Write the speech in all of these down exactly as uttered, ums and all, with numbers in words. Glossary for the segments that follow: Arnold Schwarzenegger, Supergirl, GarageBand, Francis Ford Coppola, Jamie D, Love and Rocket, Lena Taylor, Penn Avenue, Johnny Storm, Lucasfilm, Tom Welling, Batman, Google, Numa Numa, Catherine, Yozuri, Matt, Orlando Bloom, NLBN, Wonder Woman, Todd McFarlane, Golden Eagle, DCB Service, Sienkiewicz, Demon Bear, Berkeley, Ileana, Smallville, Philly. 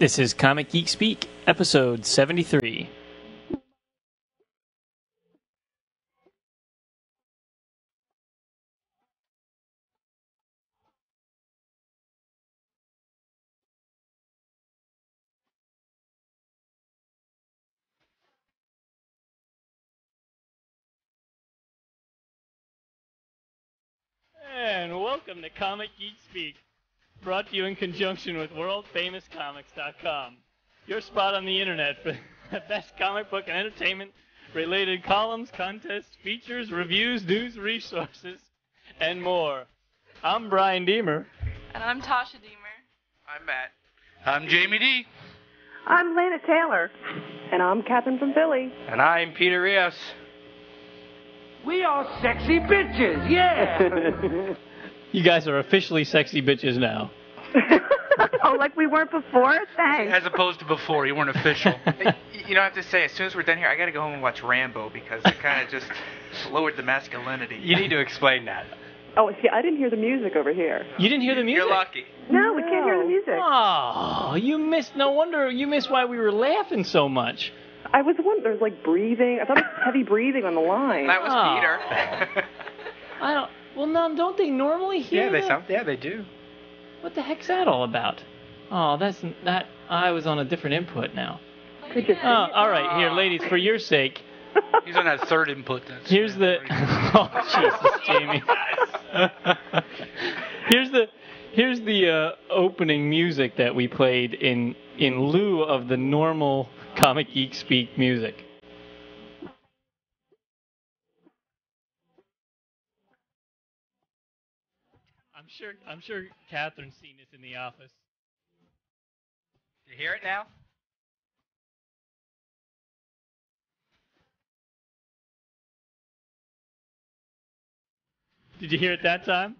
This is Comic Geek Speak, episode seventy-three. And welcome to Comic Geek Speak, brought to you in conjunction with World Famous Comics dot com, your spot on the internet for the best comic book and entertainment-related columns, contests, features, reviews, news, resources, and more. I'm Brian Deemer. And I'm Tasha Deemer. I'm Matt. I'm Jamie D. I'm Lena Taylor. And I'm Catherine from Philly. And I'm Peter Rios. We are sexy bitches, yeah! You guys are officially sexy bitches now. Oh, like we weren't before? Thanks. As opposed to before, you weren't official. You know, I have to say, as soon as we're done here, I got to go home and watch Rambo because it kind of just lowered the masculinity. You need to explain that. Oh, see, I didn't hear the music over here. You didn't hear the music? You're lucky. No, we can't hear the music. Oh, you missed, no wonder, you missed why we were laughing so much. I was wondering, there was like breathing. I thought it was heavy breathing on the line. That was oh. Peter. I don't... Well, no, don't they normally hear? Yeah, they that? Sound, yeah, they do. What the heck's that all about? Oh, that's that. I was on a different input now. Oh, all right, here, ladies, for your sake. He's on that third input. That's here's the. Oh, Jesus, Jamie. here's the, here's the uh, opening music that we played in in lieu of the normal Comic Geek Speak music. I'm sure I'm sure Catherine's seen this in the office. You hear it now? Did you hear it that time?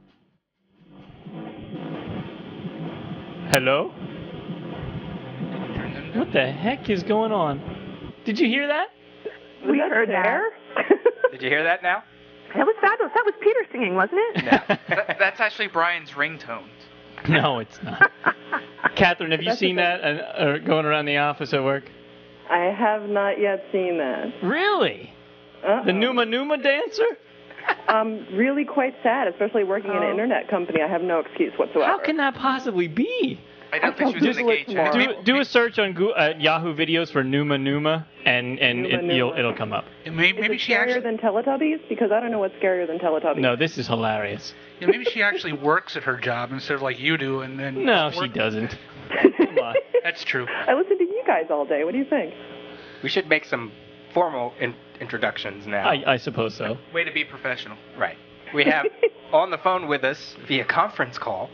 Hello? What the heck is going on? Did you hear that? We heard there. Did you hear that now? That was fabulous. That was Peter singing, wasn't it? No. that, that's actually Brian's ringtone. No, it's not. Catherine, have you that's seen that uh, going around the office at work? I have not yet seen that. Really? Uh-oh. The Numa Numa dancer? I'm really quite sad, especially working oh. in an internet company. I have no excuse whatsoever. How can that possibly be? I don't think she was in the gate tomorrow. Do, do a search on Google, uh, Yahoo videos for Numa Numa, and, and Numa it, Numa. You'll, it'll come up. And maybe, maybe is it she scarier actually, than Teletubbies? Because I don't know what's scarier than Teletubbies. No, this is hilarious. Yeah, maybe she actually works at her job instead of like you do. And then no, she doesn't. Come on. That's true. I listen to you guys all day. What do you think? We should make some formal in- introductions now. I, I suppose so. Way to be professional. Right. We have on the phone with us via conference call,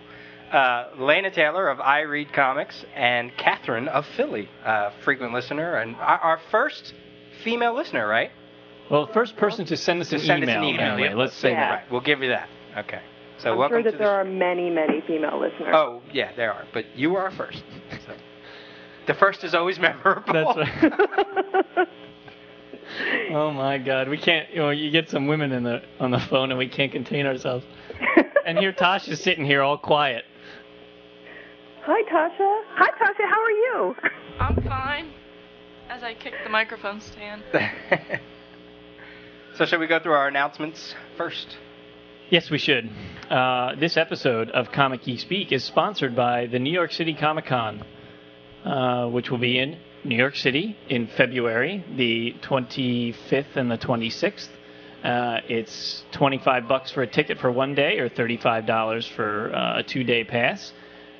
Uh, Lena Taylor of I Read Comics and Catherine of Philly, uh, frequent listener and our first female listener, right? Well, first person to send us, to an, send email, us an email. Anyway, yeah. Let's say yeah. Right. We'll give you that. Okay. So I'm welcome sure that to there the... are many, many female listeners. Oh, yeah, there are, but you are first. So. The first is always memorable. That's right. Oh my God, we can't. You know, you get some women in the on the phone and we can't contain ourselves. And here Tasha's sitting here all quiet. Hi, Tasha. Hi, Tasha. How are you? I'm fine. As I kick the microphone stand. So should we go through our announcements first? Yes, we should. Uh, this episode of Comic Geek Speak is sponsored by the New York City Comic Con, uh, which will be in New York City in February, the twenty-fifth and the twenty-sixth. Uh, it's twenty-five bucks for a ticket for one day or thirty-five dollars for uh, a two-day pass.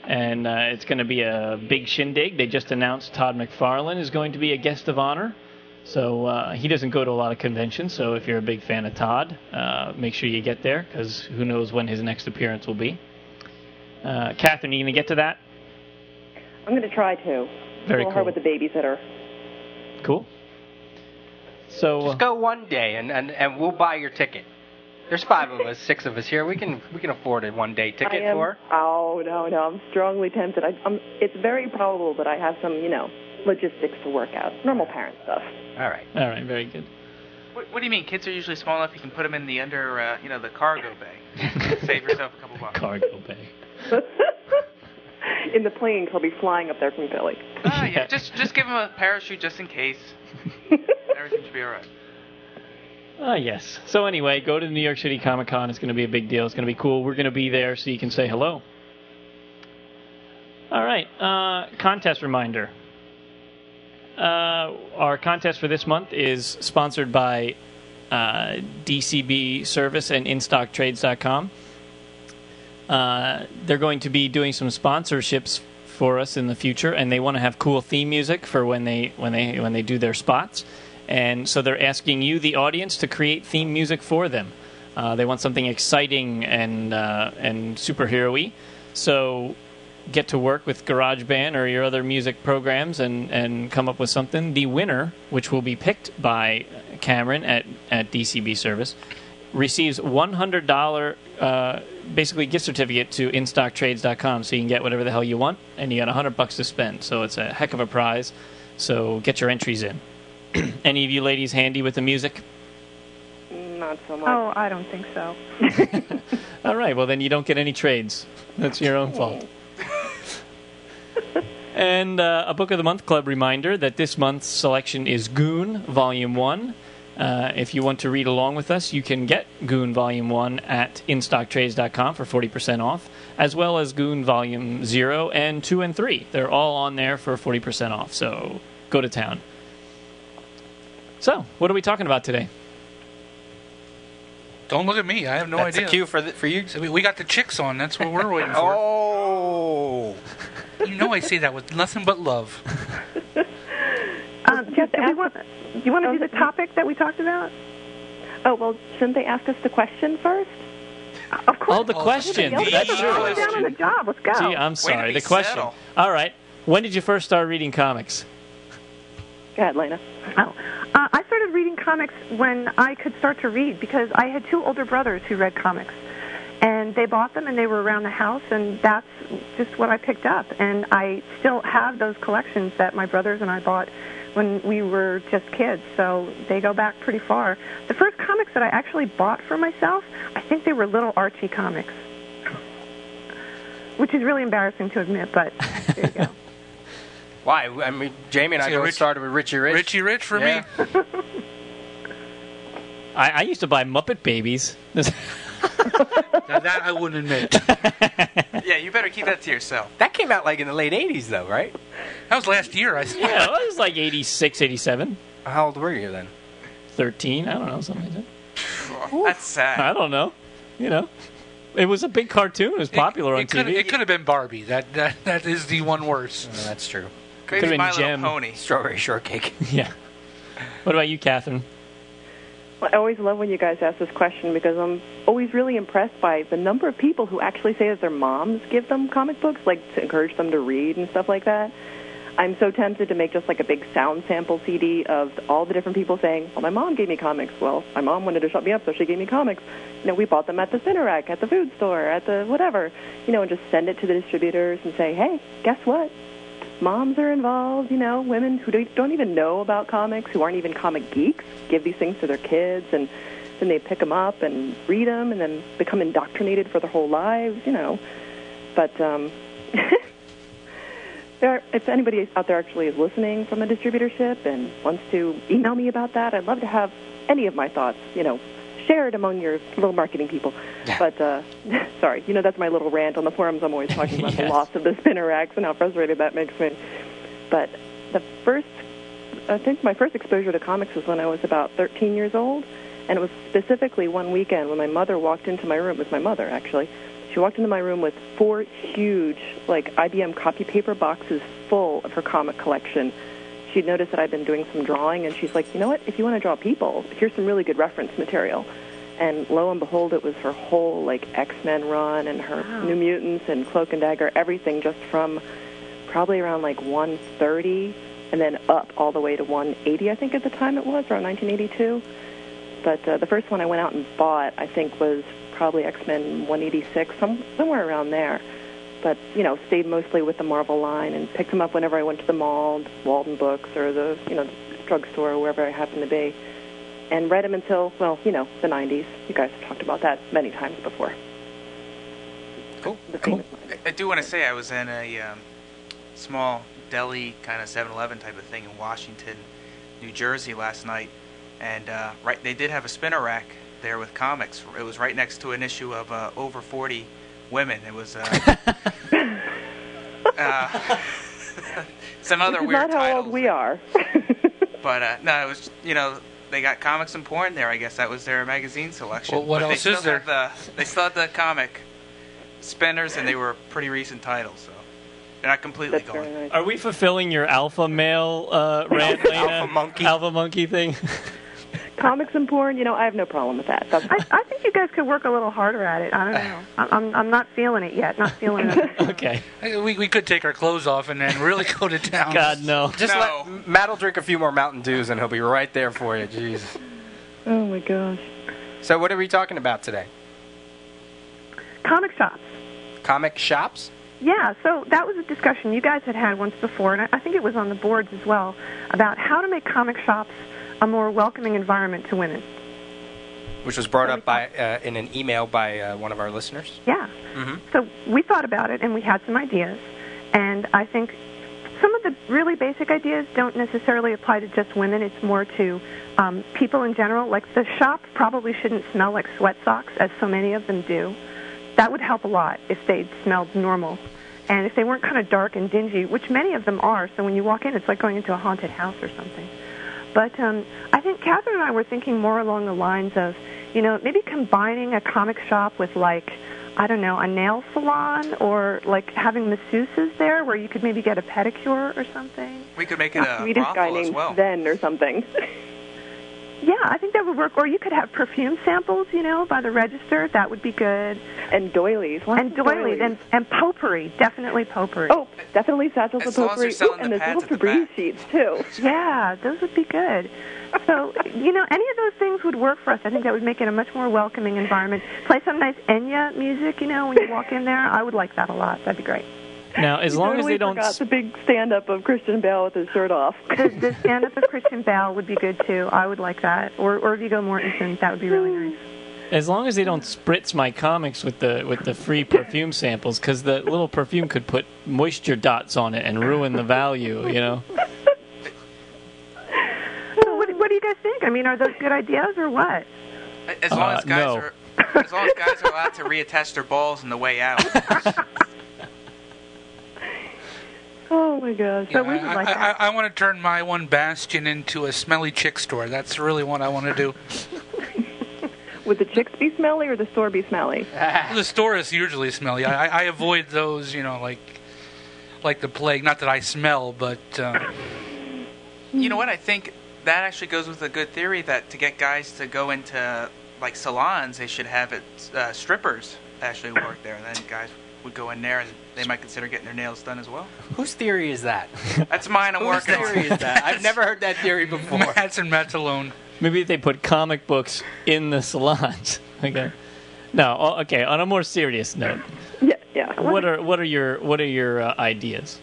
And uh, it's going to be a big shindig. They just announced Todd McFarlane is going to be a guest of honor. So uh, he doesn't go to a lot of conventions. So if you're a big fan of Todd, uh, make sure you get there because who knows when his next appearance will be. Uh, Catherine, are you going to get to that? I'm going to try to. Very cool. Her with the babysitter. Cool. So just go one day and, and, and we'll buy your ticket. There's five of us, six of us here. We can we can afford a one-day ticket am, for. Oh, no, no. I'm strongly tempted. I, I'm, it's very probable that I have some, you know, logistics to work out. Normal parent stuff. All right. All right. Very good. What, what do you mean? Kids are usually small enough you can put them in the under, uh, you know, the cargo bay. Save yourself a couple bucks. Cargo bay. in the plane, he'll be flying up there from Philly. Ah, yeah. just just give him a parachute just in case. Everything should be all right. Ah, uh, yes. So anyway, go to the New York City Comic Con. It's going to be a big deal. It's going to be cool. We're going to be there, so you can say hello. All right. Uh, contest reminder. Uh, our contest for this month is sponsored by uh, D C B Service and in stock trades dot com. Uh, they're going to be doing some sponsorships for us in the future, and they want to have cool theme music for when they when they when they do their spots. And so they're asking you, the audience, to create theme music for them. Uh, they want something exciting and uh, and superhero-y. So get to work with GarageBand or your other music programs and, and come up with something. The winner, which will be picked by Cameron at, at D C B Service, receives one hundred dollars uh, basically gift certificate to in stock trades dot com, so you can get whatever the hell you want, and you got one hundred bucks to spend. So it's a heck of a prize. So get your entries in. Any of you ladies handy with the music? Not so much. Oh, I don't think so. All right, well, then you don't get any trades. That's your own fault. And uh, a Book of the Month Club reminder that this month's selection is Goon, Volume one. Uh, if you want to read along with us, you can get Goon Volume one at in stock trades dot com for forty percent off, as well as Goon Volume zero and two and three. They're all on there for forty percent off, so go to town. So, what are we talking about today? Don't look at me. I have no that's idea. That's a cue for, the, for you. So we, we got the chicks on. That's what we're waiting for. Oh! You know I say that with nothing but love. um, Jeff, do, want, do you want to do the topic that we talked about? Oh, well, shouldn't they ask us the question first? Of course. Oh, the question. Oh, that's true. Let's go down on the job. Let's go. Gee, I'm sorry. The question. Settle. All right. When did you first start reading comics? Go ahead, Lena. Oh. Uh, I started reading comics when I could start to read because I had two older brothers who read comics. And they bought them, and they were around the house, and that's just what I picked up. And I still have those collections that my brothers and I bought when we were just kids, so they go back pretty far. The first comics that I actually bought for myself, I think they were little Archie comics, which is really embarrassing to admit, but there you go. Why? I mean, Jamie and I Rich, started with Richie Rich. Richie Rich for yeah. me. I, I used to buy Muppet Babies. Now that I wouldn't admit. Yeah, you better keep that to yourself. That came out like in the late eighties, though, right? That was last year. I saw. Yeah, it was like eighty-six, eighty-seven. How old were you then? Thirteen. I don't know, something like that. Oh, that's sad. I don't know. You know, it was a big cartoon. It was popular it, it on T V. It could have been Barbie. That that that is the one worse. Oh, that's true. Maybe could have My been Little Gem. Pony. Strawberry Shortcake. Yeah. What about you, Catherine? I always love when you guys ask this question because I'm always really impressed by the number of people who actually say that their moms give them comic books, like to encourage them to read and stuff like that. I'm so tempted to make just like a big sound sample C D of all the different people saying, well, my mom gave me comics. Well, my mom wanted to shut me up, so she gave me comics. You know, we bought them at the center rack, at the food store, at the whatever, you know, and just send it to the distributors and say, hey, guess what? Moms are involved, you know, women who don't even know about comics, who aren't even comic geeks, give these things to their kids, and then they pick them up and read them and then become indoctrinated for their whole lives, you know. But um, there are, if anybody out there actually is listening from a distributorship and wants to email me about that, I'd love to have any of my thoughts, you know, shared among your little marketing people. Yeah. But, uh, sorry, you know, that's my little rant on the forums. I'm always talking about yes. the loss of the spinner racks and how frustrated that makes me. But the first, I think my first exposure to comics was when I was about thirteen years old, and it was specifically one weekend when my mother walked into my room, with my mother, actually. She walked into my room with four huge, like, I B M copy paper boxes full of her comic collection. She'd noticed that I'd been doing some drawing, and she's like, you know what, if you want to draw people, here's some really good reference material. And lo and behold, it was her whole, like, X-Men run and her wow. New Mutants and Cloak and Dagger, everything just from probably around, like, one thirty and then up all the way to one eighty, I think at the time it was, around nineteen eighty-two. But uh, the first one I went out and bought, I think, was probably X-Men one eighty-six, some, somewhere around there. But, you know, stayed mostly with the Marvel line and picked them up whenever I went to the mall, Walden Books, or the, you know, drugstore, wherever I happened to be, and read them until, well, you know, the nineties. You guys have talked about that many times before. Cool. The cool. I, I do want to say I was in a um, small deli kind of seven eleven type of thing in Washington, New Jersey last night, and uh, right they did have a spinner rack there with comics. It was right next to an issue of uh, Over forty Women. It was uh, uh, some other weird titles. Not how old we are. But uh, no, it was, you know, they got comics and porn there. I guess that was their magazine selection. Well, what but else is there? The, they still had the comic spinners, and they were pretty recent titles. So they're not completely That's gone. Nice. Are we fulfilling your alpha male uh, rant, Lena? Alpha monkey, alpha monkey thing. Comics and porn, you know, I have no problem with that. I, I think you guys could work a little harder at it. I don't know. I'm I'm not feeling it yet. Not feeling it. Okay. We we could take our clothes off and then really go to town. God, no. Just no. Let Matt will drink a few more Mountain Dews and he'll be right there for you. Jeez. Oh, my gosh. So what are we talking about today? Comic shops. Comic shops? Yeah, so that was a discussion you guys had had once before, and I, I think it was on the boards as well, about how to make comic shops a more welcoming environment to women. Which was brought so up by uh, in an email by uh, one of our listeners. Yeah. Mm-hmm. So we thought about it, and we had some ideas. And I think some of the really basic ideas don't necessarily apply to just women. It's more to um, people in general. Like the shop probably shouldn't smell like sweat socks, as so many of them do. That would help a lot if they smelled normal. And if they weren't kind of dark and dingy, which many of them are. So when you walk in, it's like going into a haunted house or something. But um, I think Catherine and I were thinking more along the lines of, you know, maybe combining a comic shop with, like, I don't know, a nail salon, or, like, having masseuses there where you could maybe get a pedicure or something. We could make it a Swedish guy named Sven or something. Yeah, I think that would work. Or you could have perfume samples, you know, by the register. That would be good. And doilies. What? And doilies. doilies. And, and potpourri. Definitely potpourri. Oh, definitely satchels of potpourri. Ooh, and the little Febreze sheets, too. Yeah, those would be good. So, you know, any of those things would work for us. I think that would make it a much more welcoming environment. Play some nice Enya music, you know, when you walk in there. I would like that a lot. That'd be great. Now, as you long totally as they don't... forgot the big stand-up of Christian Bale with his shirt off. The, the stand-up of Christian Bale would be good, too. I would like that. Or, or if you go more instant, that would be really nice. As long as they don't spritz my comics with the with the free perfume samples, because the little perfume could put moisture dots on it and ruin the value, you know? So what, what do you guys think? I mean, are those good ideas or what? As long uh, as guys no. are as long as guys are allowed to reattach their balls on the way out. Oh, my gosh. Yeah, so we would I, like I, that. I, I want to turn my one bastion into a smelly chick store. That's really what I want to do. Would the chicks be smelly or the store be smelly? Ah. The store is usually smelly. I, I avoid those, you know, like like the plague. Not that I smell, but... Uh... You know what? I think that actually goes with a good theory that to get guys to go into, like, salons, they should have it uh, strippers actually work there. And then guys would go in there and they might consider getting their nails done as well. Whose theory is that? That's mine. I'm working on. Whose theory is that? I've never heard that theory before. Matt's and Matt's alone. Maybe they put comic books in the salons. Okay. No. Okay. On a more serious note. Yeah. Yeah. What are what are your what are your uh, ideas?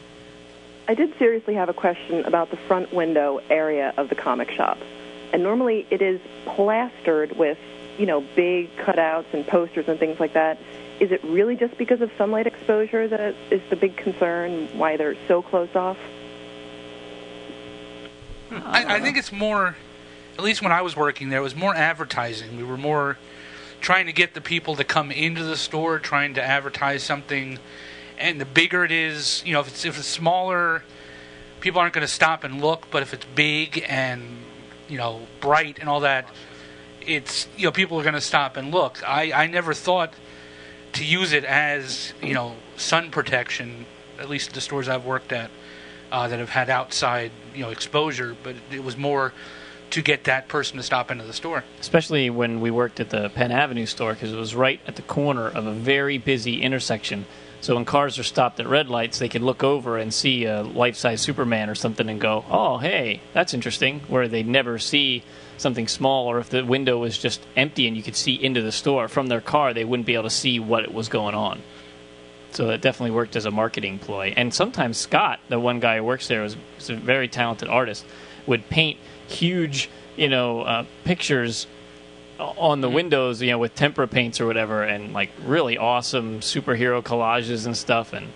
I did seriously have a question about the front window area of the comic shop, and normally it is plastered with, you know, big cutouts and posters and things like that. Is it really just because of sunlight exposure that is the big concern, why they're so closed off? I, I think it's more, at least when I was working there, it was more advertising. We were more trying to get the people to come into the store, trying to advertise something. And the bigger it is, you know, if it's, if it's smaller, people aren't going to stop and look. But if it's big and, you know, bright and all that, it's, you know, people are going to stop and look. I, I never thought... to use it as, you know, sun protection, at least the stores I've worked at uh, that have had outside, you know, exposure, but it was more to get that person to stop into the store. Especially when we worked at the Penn Avenue store, because it was right at the corner of a very busy intersection. So when cars are stopped at red lights, they could look over and see a life-size Superman or something and go, oh, hey, that's interesting, where they'd never see something small, or if the window was just empty and you could see into the store from their car, they wouldn't be able to see what was going on. So that definitely worked as a marketing ploy. And sometimes Scott, the one guy who works there, was, was a very talented artist, would paint huge, you know, uh, pictures on the windows, you know, with tempera paints or whatever, and like really awesome superhero collages and stuff. And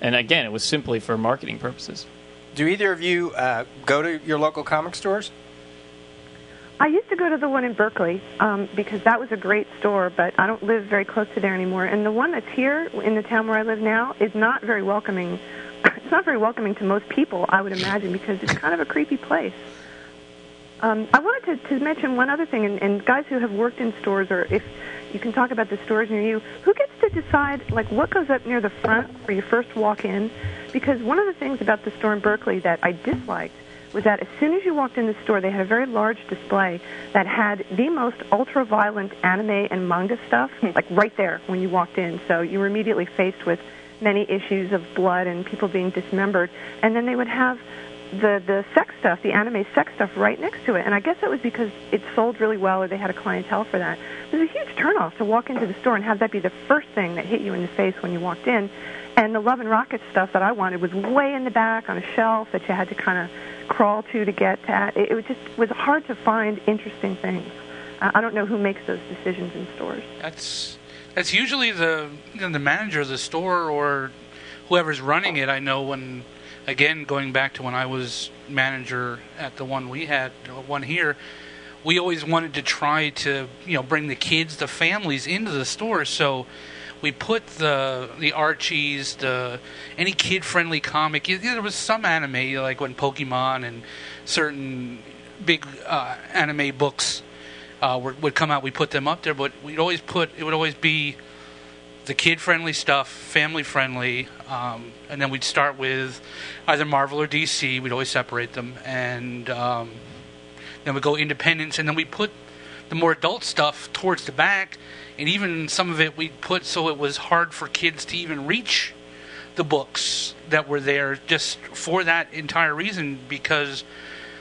and again, it was simply for marketing purposes. Do either of you uh, go to your local comic stores? I used to go to the one in Berkeley um, because that was a great store, but I don't live very close to there anymore. And the one that's here in the town where I live now is not very welcoming. It's not very welcoming to most people, I would imagine, because it's kind of a creepy place. Um, I wanted to, to mention one other thing, and, and guys who have worked in stores, or if you can talk about the stores near you, who gets to decide, like, what goes up near the front where you first walk in? Because one of the things about the store in Berkeley that I disliked was that as soon as you walked in the store, they had a very large display that had the most ultra-violent anime and manga stuff, like right there when you walked in. So you were immediately faced with many issues of blood and people being dismembered. And then they would have the, the sex stuff, the anime sex stuff right next to it. And I guess that was because it sold really well or they had a clientele for that. It was a huge turnoff to walk into the store and have that be the first thing that hit you in the face when you walked in. And the Love and Rocket stuff that I wanted was way in the back on a shelf that you had to kind of crawl to to get at. It was just was hard to find interesting things. I don't know who makes those decisions in stores. That's that's usually the you know, the manager of the store or whoever's running it. I know when, again, going back to when I was manager at the one we had, one here, we always wanted to try to you know bring the kids, the families into the store. So we put the the Archies, the any kid-friendly comic. You know, there was some anime, like when Pokemon and certain big uh, anime books uh, were, would come out. We put them up there, but we'd always put it would always be the kid-friendly stuff, family-friendly, um, and then we'd start with either Marvel or D C. We'd always separate them, and um, then we'd go independents, and then we put the more adult stuff towards the back. And even some of it we put so it was hard for kids to even reach the books that were there just for that entire reason, because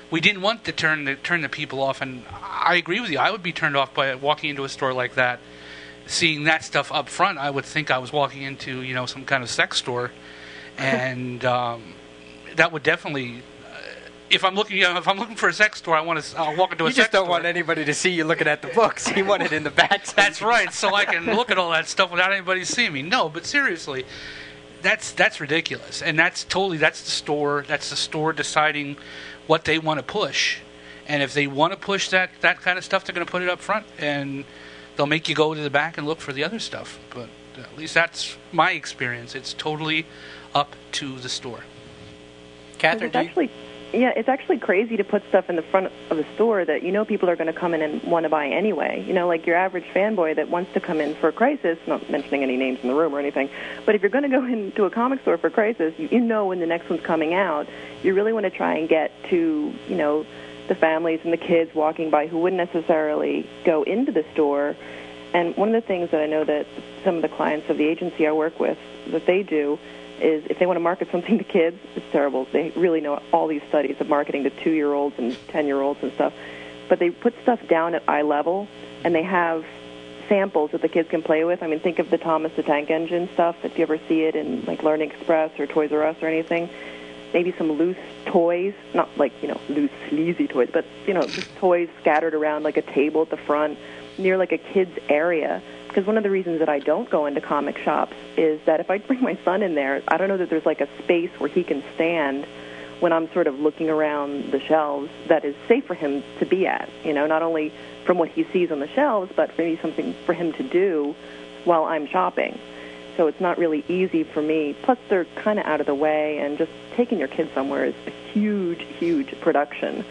we didn't want to turn the, turn the people off. And I agree with you. I would be turned off by walking into a store like that, seeing that stuff up front. I would think I was walking into, you know, some kind of sex store. And um, that would definitely... If I'm looking, you know, if I'm looking for a sex store, I want to. I'll walk into a sex store. You just don't want anybody to see you looking at the books. You want it in the back. That's right. So I can look at all that stuff without anybody seeing me. No, but seriously, that's that's ridiculous, and that's totally that's the store. That's the store deciding what they want to push, and if they want to push that that kind of stuff, they're going to put it up front, and they'll make you go to the back and look for the other stuff. But at least that's my experience. It's totally up to the store. Catherine, do you? Yeah, it's actually crazy to put stuff in the front of the store that you know people are going to come in and want to buy anyway. You know, like your average fanboy that wants to come in for a crisis, not mentioning any names in the room or anything, but if you're going to go into a comic store for a crisis, you, you know when the next one's coming out, you really want to try and get to, you know, the families and the kids walking by who wouldn't necessarily go into the store. And one of the things that I know that some of the clients of the agency I work with, that they do, is if they want to market something to kids, it's terrible. They really know all these studies of marketing to two-year-olds and ten-year-olds and stuff. But they put stuff down at eye level, and they have samples that the kids can play with. I mean, think of the Thomas the Tank Engine stuff, if you ever see it in, like, Learning Express or Toys R Us or anything. Maybe some loose toys, not like, you know, loose, sleazy toys, but, you know, just toys scattered around like a table at the front near, like, a kid's area. Because one of the reasons that I don't go into comic shops is that if I bring my son in there, I don't know that there's like a space where he can stand when I'm sort of looking around the shelves that is safe for him to be at, you know, not only from what he sees on the shelves, but maybe something for him to do while I'm shopping. So it's not really easy for me. Plus, they're kind of out of the way, and just taking your kid somewhere is a huge, huge production,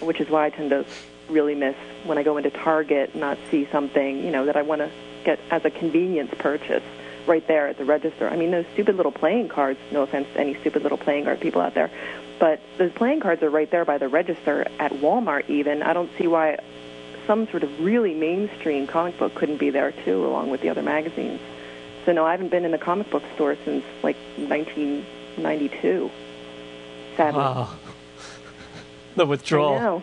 which is why I tend to really miss when I go into Target and not see something, you know, that I want to get as a convenience purchase right there at the register. I mean, those stupid little playing cards, no offense to any stupid little playing card people out there, but those playing cards are right there by the register at Walmart even. I don't see why some sort of really mainstream comic book couldn't be there too, along with the other magazines. So no, I haven't been in a comic book store since like nineteen ninety-two, sadly. Wow. The withdrawal. I know.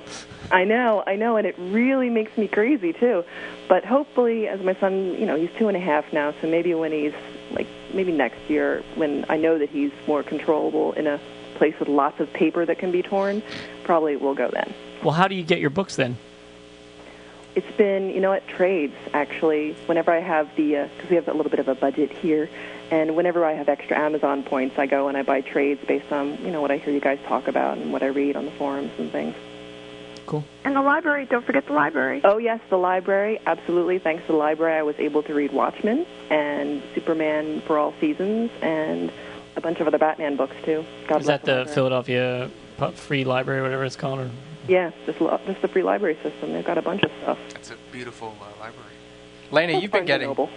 I know, I know, and it really makes me crazy, too. But hopefully, as my son, you know, he's two and a half now, so maybe when he's, like, maybe next year, when I know that he's more controllable in a place with lots of paper that can be torn, probably we'll go then. Well, how do you get your books, then? it's been, you know, at trades, actually, whenever I have the, because uh, we have a little bit of a budget here, and whenever I have extra Amazon points, I go and I buy trades based on, you know, what I hear you guys talk about and what I read on the forums and things. Cool. And the library. Don't forget the library. Oh, yes, the library. Absolutely. Thanks to the library, I was able to read Watchmen and Superman for All Seasons and a bunch of other Batman books, too. God Is that the library. Philadelphia Free Library, whatever it's called? Or? Yeah, just, just the free library system. They've got a bunch of stuff. It's a beautiful uh, library. Lena, That's you've been getting noble.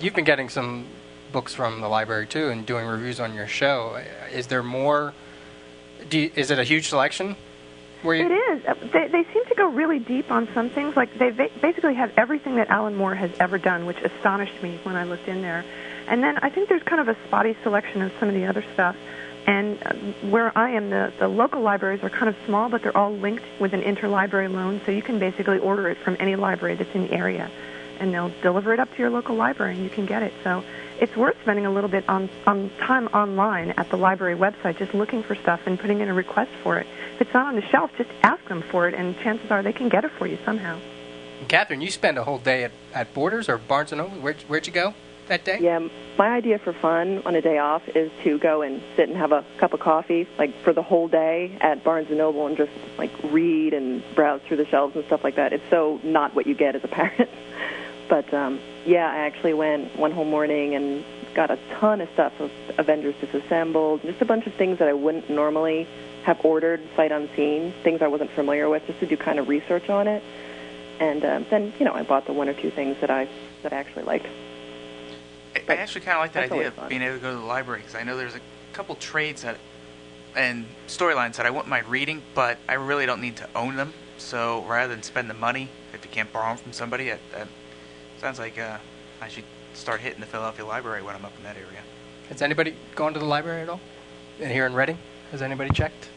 you've been getting some books from the library, too, and doing reviews on your show. Is there more? Do you, is it a huge selection? It is. They, they seem to go really deep on some things. Like, they va- basically have everything that Alan Moore has ever done, which astonished me when I looked in there. And then I think there's kind of a spotty selection of some of the other stuff. And uh, where I am, the, the local libraries are kind of small, but they're all linked with an interlibrary loan, so you can basically order it from any library that's in the area. And they'll deliver it up to your local library, and you can get it. So it's worth spending a little bit on, on time online at the library website, just looking for stuff and putting in a request for it. If it's not on the shelf, just ask them for it, and chances are they can get it for you somehow. Catherine, you spend a whole day at, at Borders or Barnes and Noble. Where'd, where'd you go that day? Yeah, my idea for fun on a day off is to go and sit and have a cup of coffee, like, for the whole day at Barnes and Noble and just, like, read and browse through the shelves and stuff like that. It's so not what you get as a parent. But, um, yeah, I actually went one whole morning and got a ton of stuff, of Avengers Disassembled, just a bunch of things that I wouldn't normally have ordered sight unseen, things I wasn't familiar with, just to do kind of research on it. And um, then, you know, I bought the one or two things that I that I actually liked. I, I actually kind of like that idea of being able to go to the library, because I know there's a couple trades that and storylines that I wouldn't mind reading, but I really don't need to own them. So rather than spend the money, if you can't borrow them from somebody, that, that sounds like uh, I should start hitting the Philadelphia Library when I'm up in that area. Has anybody gone to the library at all? And here in Reading? Has anybody checked?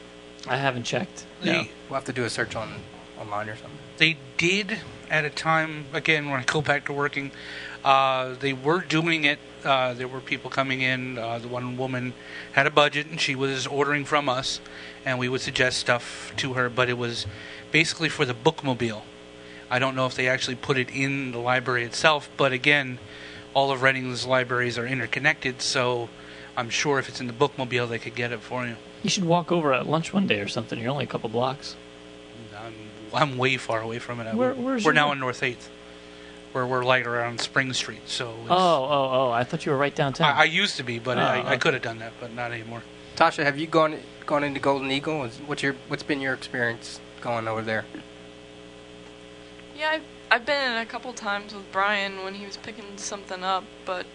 I haven't checked. No. They, we'll have to do a search on online or something. They did at a time, again, when I go back to working, uh, they were doing it. Uh, there were people coming in. Uh, the one woman had a budget, and she was ordering from us, and we would suggest stuff to her, but it was basically for the bookmobile. I don't know if they actually put it in the library itself, but again, all of Reading's libraries are interconnected, so I'm sure if it's in the bookmobile, they could get it for you. You should walk over at lunch one day or something. You're only a couple blocks. I'm, I'm way far away from it. Where, where's we're now name? in North eighth, where we're like around Spring Street. So it's, oh, oh, oh! I thought you were right downtown. I, I used to be, but oh, I, okay. I could have done that, but not anymore. Tasha, have you gone gone into Golden Eagle? What's your what's been your experience going over there? Yeah, I've, I've been in a couple times with Brian when he was picking something up, but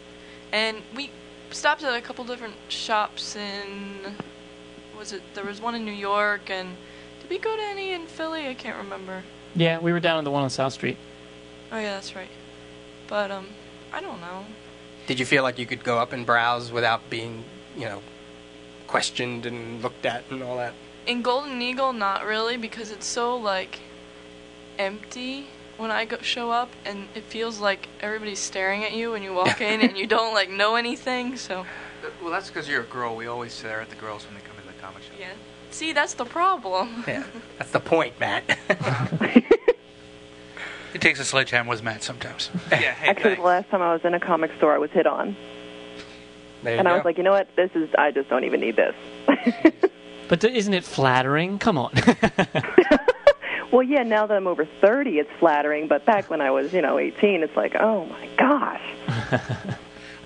and we stopped at a couple different shops in. Was it there was one in New York, and did we go to any in Philly? I can't remember. Yeah, we were down at the one on South Street. Oh yeah, that's right. But um, I don't know. Did you feel like you could go up and browse without being, you know, questioned and looked at and all that? In Golden Eagle, not really, because it's so like empty when I go, show up, and it feels like everybody's staring at you when you walk in, and you don't like know anything. So. Well, that's because you're a girl. We always stare at the girls when they come. Yeah. See, that's the problem. Yeah. That's the point, Matt. It takes a sledgehammer with Matt sometimes. Yeah. Hey, actually, thanks. The last time I was in a comic store, I was hit on. There you and go. I was like, you know what? This is. I just don't even need this. But th- isn't it flattering? Come on. Well, yeah. Now that I'm over thirty, it's flattering. But back when I was, you know, eighteen, it's like, oh my gosh.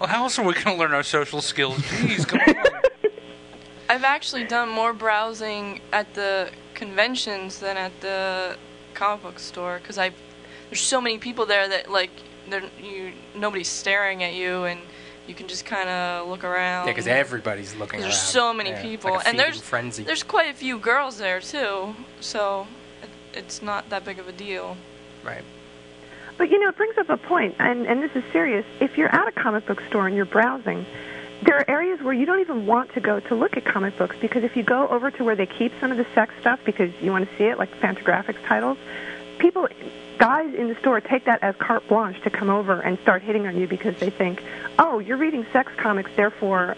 Well, how else are we going to learn our social skills? Jeez, come on. I've actually done more browsing at the conventions than at the comic book store, because I there's so many people there that like you nobody's staring at you and you can just kind of look around. Yeah, because everybody's looking there's around. There's so many yeah, people, like and there's frenzy. There's quite a few girls there too, so it, it's not that big of a deal. Right. But you know, it brings up a point, and and this is serious. If you're at a comic book store and you're browsing. There are areas where you don't even want to go to look at comic books, because if you go over to where they keep some of the sex stuff because you want to see it, like Fantagraphics titles, people, guys in the store take that as carte blanche to come over and start hitting on you because they think, oh, you're reading sex comics, therefore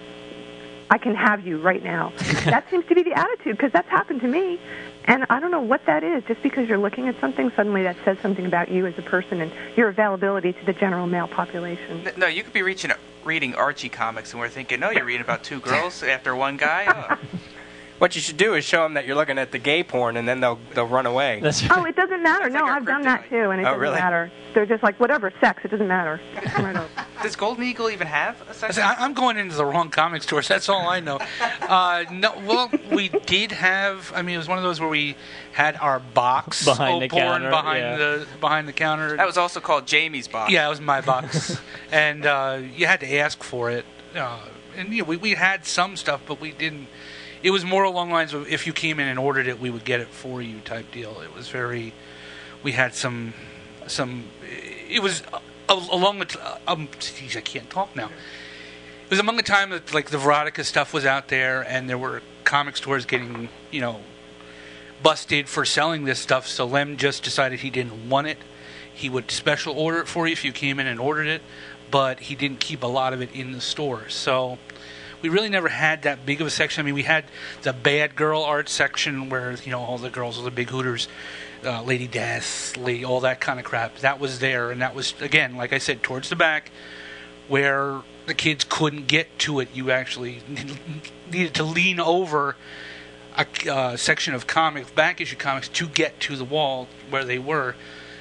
I can have you right now. That seems to be the attitude, because that's happened to me. And I don't know what that is. Just because you're looking at something, suddenly that says something about you as a person and your availability to the general male population. No, you could be reaching, reading Archie comics, and we're thinking, no, you're reading about two girls after one guy? Oh. What you should do is show them that you're looking at the gay porn, and then they'll they'll run away. That's right. Oh, it doesn't matter. That's no, like I've done that, too, and it oh, doesn't really? matter. They're just like, whatever, sex, it doesn't matter. Right. Does Golden Eagle even have a sex? I, I'm going into the wrong comic stores. That's all I know. Uh, no, well, we did have, I mean, it was one of those where we had our box. Behind the counter. Behind, yeah. the, behind the counter. That was also called Jamie's box. Yeah, it was my box. And uh, you had to ask for it. Uh, and you know, we, we had some stuff, but we didn't. It was more along the lines of if you came in and ordered it, we would get it for you type deal. It was very, we had some, some, it was along the, um, geez, I can't talk now. It was among the time that like the Veronica stuff was out there and there were comic stores getting, you know, busted for selling this stuff. So Lem just decided he didn't want it. He would special order it for you if you came in and ordered it, but he didn't keep a lot of it in the store. So we really never had that big of a section. I mean, we had the bad girl art section where, you know, all the girls were the big hooters, uh, Lady Death, Lady, all that kind of crap. That was there, and that was, again, like I said, towards the back where the kids couldn't get to it. You actually needed to lean over a uh, section of comic, back issue comics to get to the wall where they were.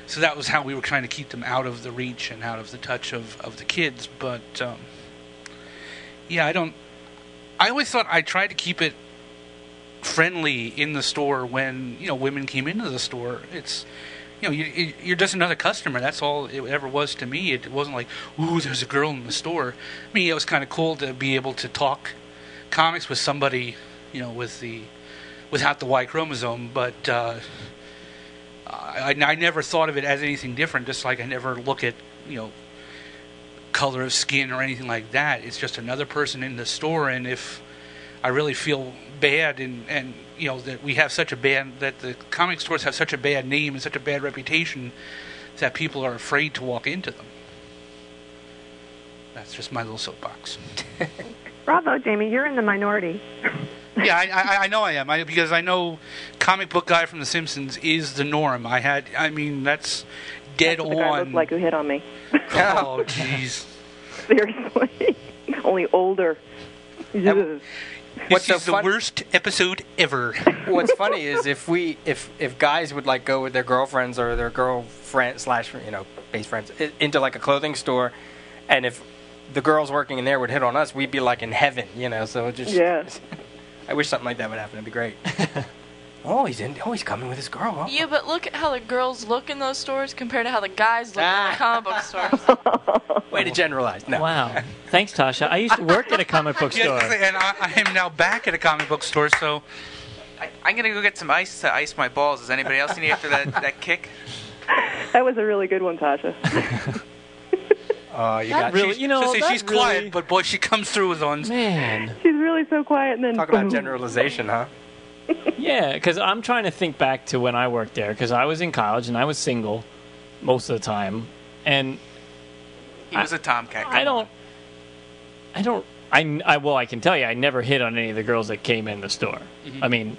So that was how we were trying to keep them out of the reach and out of the touch of, of the kids. But, um, yeah, I don't... I always thought I tried to keep it friendly in the store when, you know, women came into the store. It's, you know, you, you're just another customer. That's all it ever was to me. It wasn't like, ooh, there's a girl in the store. I mean, it was kind of cool to be able to talk comics with somebody, you know, with the without the Y chromosome. But uh, I, I never thought of it as anything different, just like I never look at, you know, color of skin or anything like that. It's just another person in the store, and if I really feel bad and, and you know, that we have such a bad, that the comic stores have such a bad name and such a bad reputation that people are afraid to walk into them. That's just my little soapbox. Bravo, Jamie. You're in the minority. Yeah, I, I, I know I am, I, because I know comic book guy from The Simpsons is the norm. I had, I mean, that's... Dead That's what the guy on. Looked like who hit on me. Oh, jeez. Seriously. Only older. That, what's this is the fun- worst episode ever. What's funny is if we, if, if guys would like go with their girlfriends or their girlfriend slash, you know, base friends into like a clothing store, and if the girls working in there would hit on us, we'd be like in heaven, you know. So just. Yeah. I wish something like that would happen. It'd be great. Oh, he's in. Oh, he's coming with his girl. Huh? Yeah, but look at how the girls look in those stores compared to how the guys look ah. in the comic book stores. Way to generalize. No. Wow. Thanks, Tasha. I used to work at a comic book store. Yeah, and I, I am now back at a comic book store, so... I, I'm going to go get some ice to ice my balls. Does anybody else need after that, that kick? That was a really good one, Tasha. Uh, you that got really, you know, say she's really quiet, but boy, she comes through with ones. Man. She's really so quiet. And then talk boom. About generalization, huh? Yeah, because I'm trying to think back to when I worked there, because I was in college and I was single most of the time, and he was I, a tomcat. I don't, I don't, I, I well, I can tell you, I never hit on any of the girls that came in the store. Mm-hmm. I mean,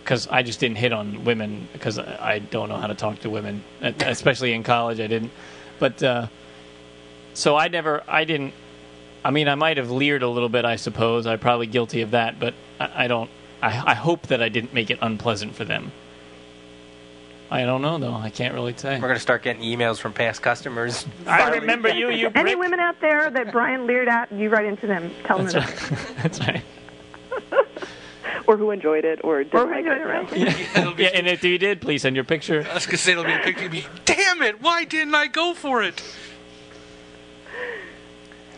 because I, I just didn't hit on women because I, I don't know how to talk to women, especially in college. I didn't, but uh, so I never, I didn't. I mean, I might have leered a little bit, I suppose. I'm probably guilty of that, but I, I don't. I, I hope that I didn't make it unpleasant for them. I don't know, though. I can't really tell. We're going to start getting emails from past customers. I remember you. you Any brick. Women out there that Brian leered at, you write into them. Tell That's them. Right. That's right. Or who enjoyed it or didn't. Or enjoyed it, right? Yeah, yeah, yeah, and if you did, please send your picture. I was going to say it'll be a picture. You'll be, damn it, why didn't I go for it?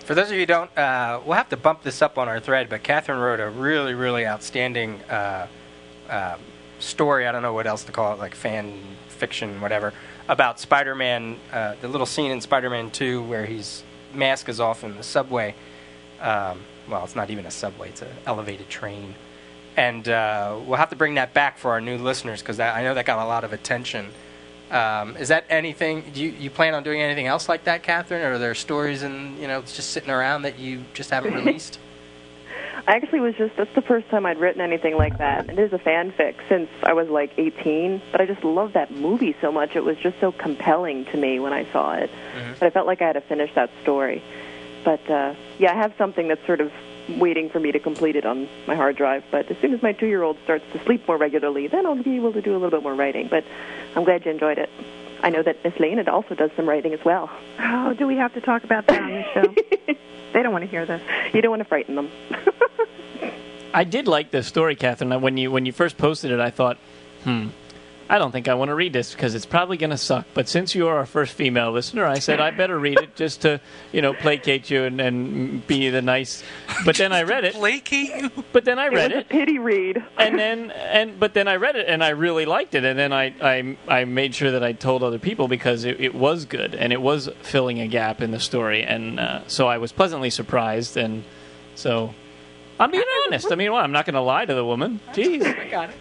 For those of you who don't, uh, we'll have to bump this up on our thread, but Catherine wrote a really, really outstanding uh, uh, story, I don't know what else to call it, like fan fiction, whatever, about Spider-Man, uh, the little scene in Spider-Man two where his mask is off in the subway. Um, well, it's not even a subway, it's an elevated train. And uh, we'll have to bring that back for our new listeners, because I know that got a lot of attention. Um, is that anything, do you, you plan on doing anything else like that, Catherine? Or are there stories in, you know, just sitting around that you just haven't released? actually was just, that's the first time I'd written anything like that. And there's a fanfic since I was like eighteen, but I just loved that movie so much. It was just so compelling to me when I saw it. Mm-hmm. But I felt like I had to finish that story. But, uh, yeah, I have something that's sort of waiting for me to complete it on my hard drive. But as soon as my two-year-old starts to sleep more regularly, then I'll be able to do a little bit more writing. But I'm glad you enjoyed it. I know that Miss Lena also does some writing as well. Oh, do we have to talk about that on the show? They don't want to hear this. You don't want to frighten them. I did like this story, Catherine. When you when you first posted it, I thought, hmm, I don't think I want to read this because it's probably going to suck. But since you are our first female listener, I said I better read it just to, you know, placate you and, and be the nice. But then I read it. Placate you. But then I read it. Was it a pity read. And then and but then I read it and I really liked it. And then I I, I made sure that I told other people because it, it was good and it was filling a gap in the story. And uh, so I was pleasantly surprised. And so I'm being honest. I mean, well, I'm not going to lie to the woman. Jeez. I got it.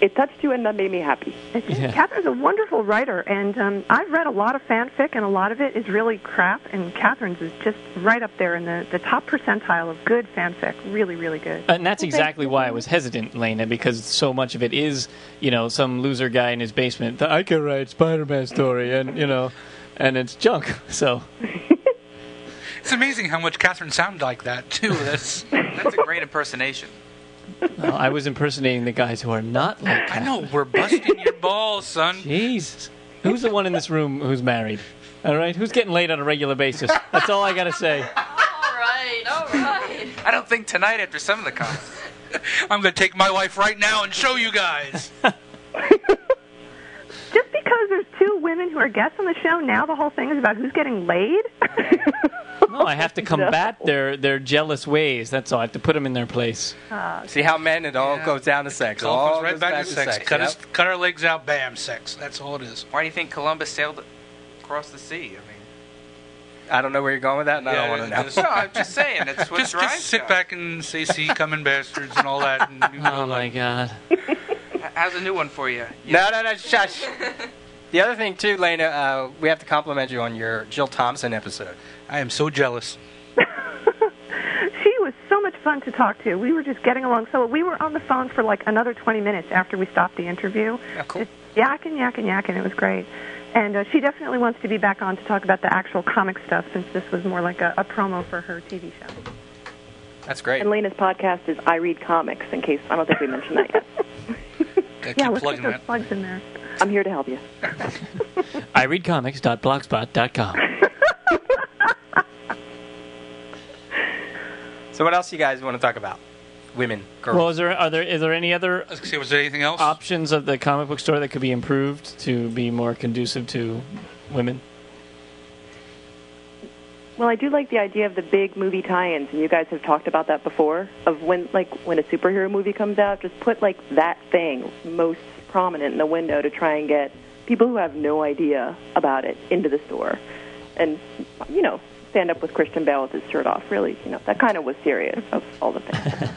It touched you, and that made me happy. Yeah. Catherine's a wonderful writer, and um, I've read a lot of fanfic, and a lot of it is really crap, and Catherine's is just right up there in the, the top percentile of good fanfic. Really, really good. And that's exactly why I was hesitant, Lena, because so much of it is, you know, some loser guy in his basement. I could write Spider-Man story, and, you know, and it's junk, so... It's amazing how much Catherine sounded like that, too. That's, that's a great impersonation. Well, I was impersonating the guys who are not like Catherine. I know, we're busting your balls, son. Jesus. Who's the one in this room who's married? All right? Who's getting laid on a regular basis? That's all I got to say. All right, all right. I don't think tonight after some of the comments. I'm going to take my wife right now and show you guys. Just because there's two women who are guests on the show, now the whole thing is about who's getting laid? No, I have to combat no. their, their jealous ways. That's all. I have to put them in their place. Uh, See how men, it all yeah. goes down to sex. It all, all goes right goes back, back to sex. sex. Cut, yep. his, cut our legs out, bam, sex. That's all it is. Why do you think Columbus sailed across the sea? I mean, I don't know where you're going with that, and yeah, I don't want to know. Just, no, I'm just saying. It's what's just, right. Just sit back and say, see, coming bastards and all that. And you know, oh, my like, God. How's a new one for you? you no, no, no, shush. The other thing, too, Lena, uh, we have to compliment you on your Jill Thompson episode. I am so jealous. She was so much fun to talk to. We were just getting along. So we were on the phone for like another twenty minutes after we stopped the interview. Yeah, cool. Just yakking, yakking, yakking. It was great. And uh, she definitely wants to be back on to talk about the actual comic stuff since this was more like a, a promo for her T V show. That's great. And Lena's podcast is I Read Comics, in case I don't think we mentioned that yet. Gotta yeah, let's put those that. plugs in there. I'm here to help you. I Read Comics dot blogspot dot com. So what else you guys want to talk about? Women, girls. Well, is there are there is there any other see, was there anything else? options of the comic book store that could be improved to be more conducive to women? Well, I do like the idea of the big movie tie-ins, and you guys have talked about that before. Of when, like, when a superhero movie comes out, just put like that thing most prominent in the window to try and get people who have no idea about it into the store, and you know. Stand up with Christian Bale with his shirt off. Really, you know, that kind of was serious of all the things.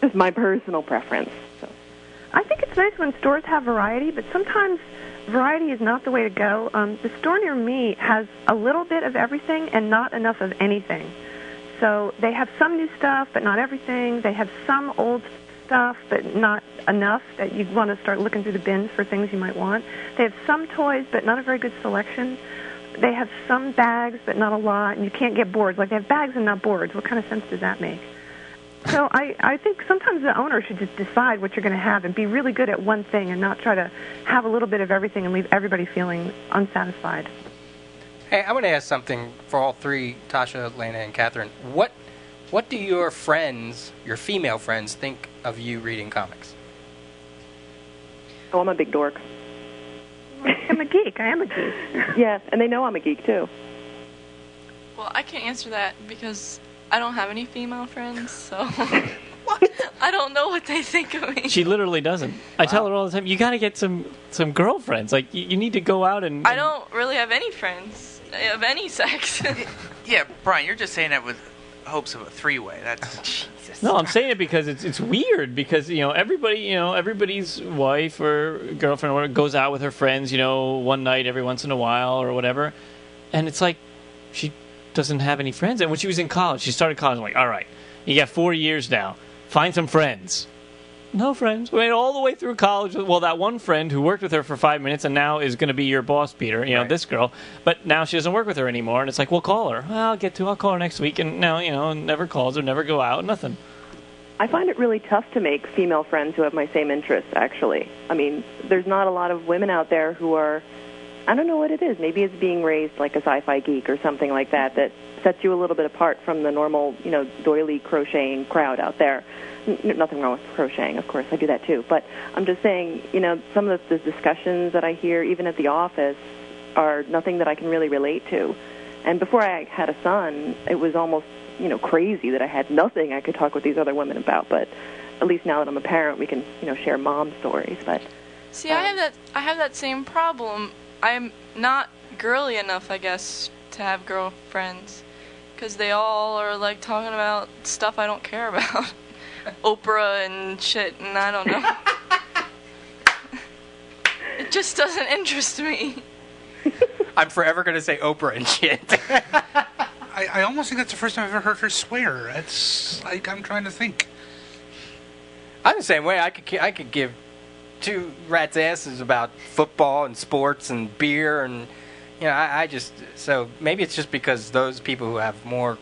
Just my personal preference. So. I think it's nice when stores have variety, but sometimes variety is not the way to go. Um, the store near me has a little bit of everything and not enough of anything. So they have some new stuff, but not everything. They have some old stuff, but not enough that you'd want to start looking through the bins for things you might want. They have some toys, but not a very good selection. They have some bags, but not a lot, and you can't get boards. Like, they have bags and not boards. What kind of sense does that make? So I, I think sometimes the owner should just decide what you're going to have and be really good at one thing and not try to have a little bit of everything and leave everybody feeling unsatisfied. Hey, I want to ask something for all three, Tasha, Lena, and Catherine. What, what do your friends, your female friends, think of you reading comics? Oh, I'm a big dork. I'm a geek. I am a geek. Yeah, and they know I'm a geek, too. Well, I can't answer that because I don't have any female friends, so what? I don't know what they think of me. She literally doesn't. I wow. tell her all the time, you got to get some, some girlfriends. Like, you, you need to go out and, and... I don't really have any friends of any sex. Yeah, Brian, you're just saying that with hopes of a three-way. That's... No, I'm saying it because it's it's weird because, you know, everybody, you know, everybody's wife or girlfriend or whatever goes out with her friends, you know, one night every once in a while or whatever. And it's like she doesn't have any friends. And when she was in college, she started college, I'm like, all right, You got four years now. Find some friends. No friends. I mean, all the way through college. Well, that one friend who worked with her for five minutes and now is going to be your boss, Peter. You know, right. This girl. But now she doesn't work with her anymore. And it's like, well, call her. Well, I'll get to. I'll call her next week. And now, you know, never calls or never go out. Nothing. I find it really tough to make female friends who have my same interests, actually. I mean, there's not a lot of women out there who are, I don't know what it is. Maybe it's being raised like a sci-fi geek or something like that that sets you a little bit apart from the normal, you know, doily crocheting crowd out there. Nothing wrong with crocheting, of course. I do that, too. But I'm just saying, you know, some of the discussions that I hear, even at the office, are nothing that I can really relate to. And before I had a son, it was almost, you know, crazy that I had nothing I could talk with these other women about. But at least now that I'm a parent, we can, you know, share mom stories. But see, uh, I have that. I have that same problem. I'm not girly enough, I guess, to have girlfriends, because they all are, like, talking about stuff I don't care about. Oprah and shit, and I don't know. It just doesn't interest me. I'm forever going to say Oprah and shit. I, I almost think that's the first time I've ever heard her swear. It's like, I'm trying to think. I'm the same way. I could, I could give two rats' asses about football and sports and beer and, you know, I, I just, so maybe it's just because those people who have more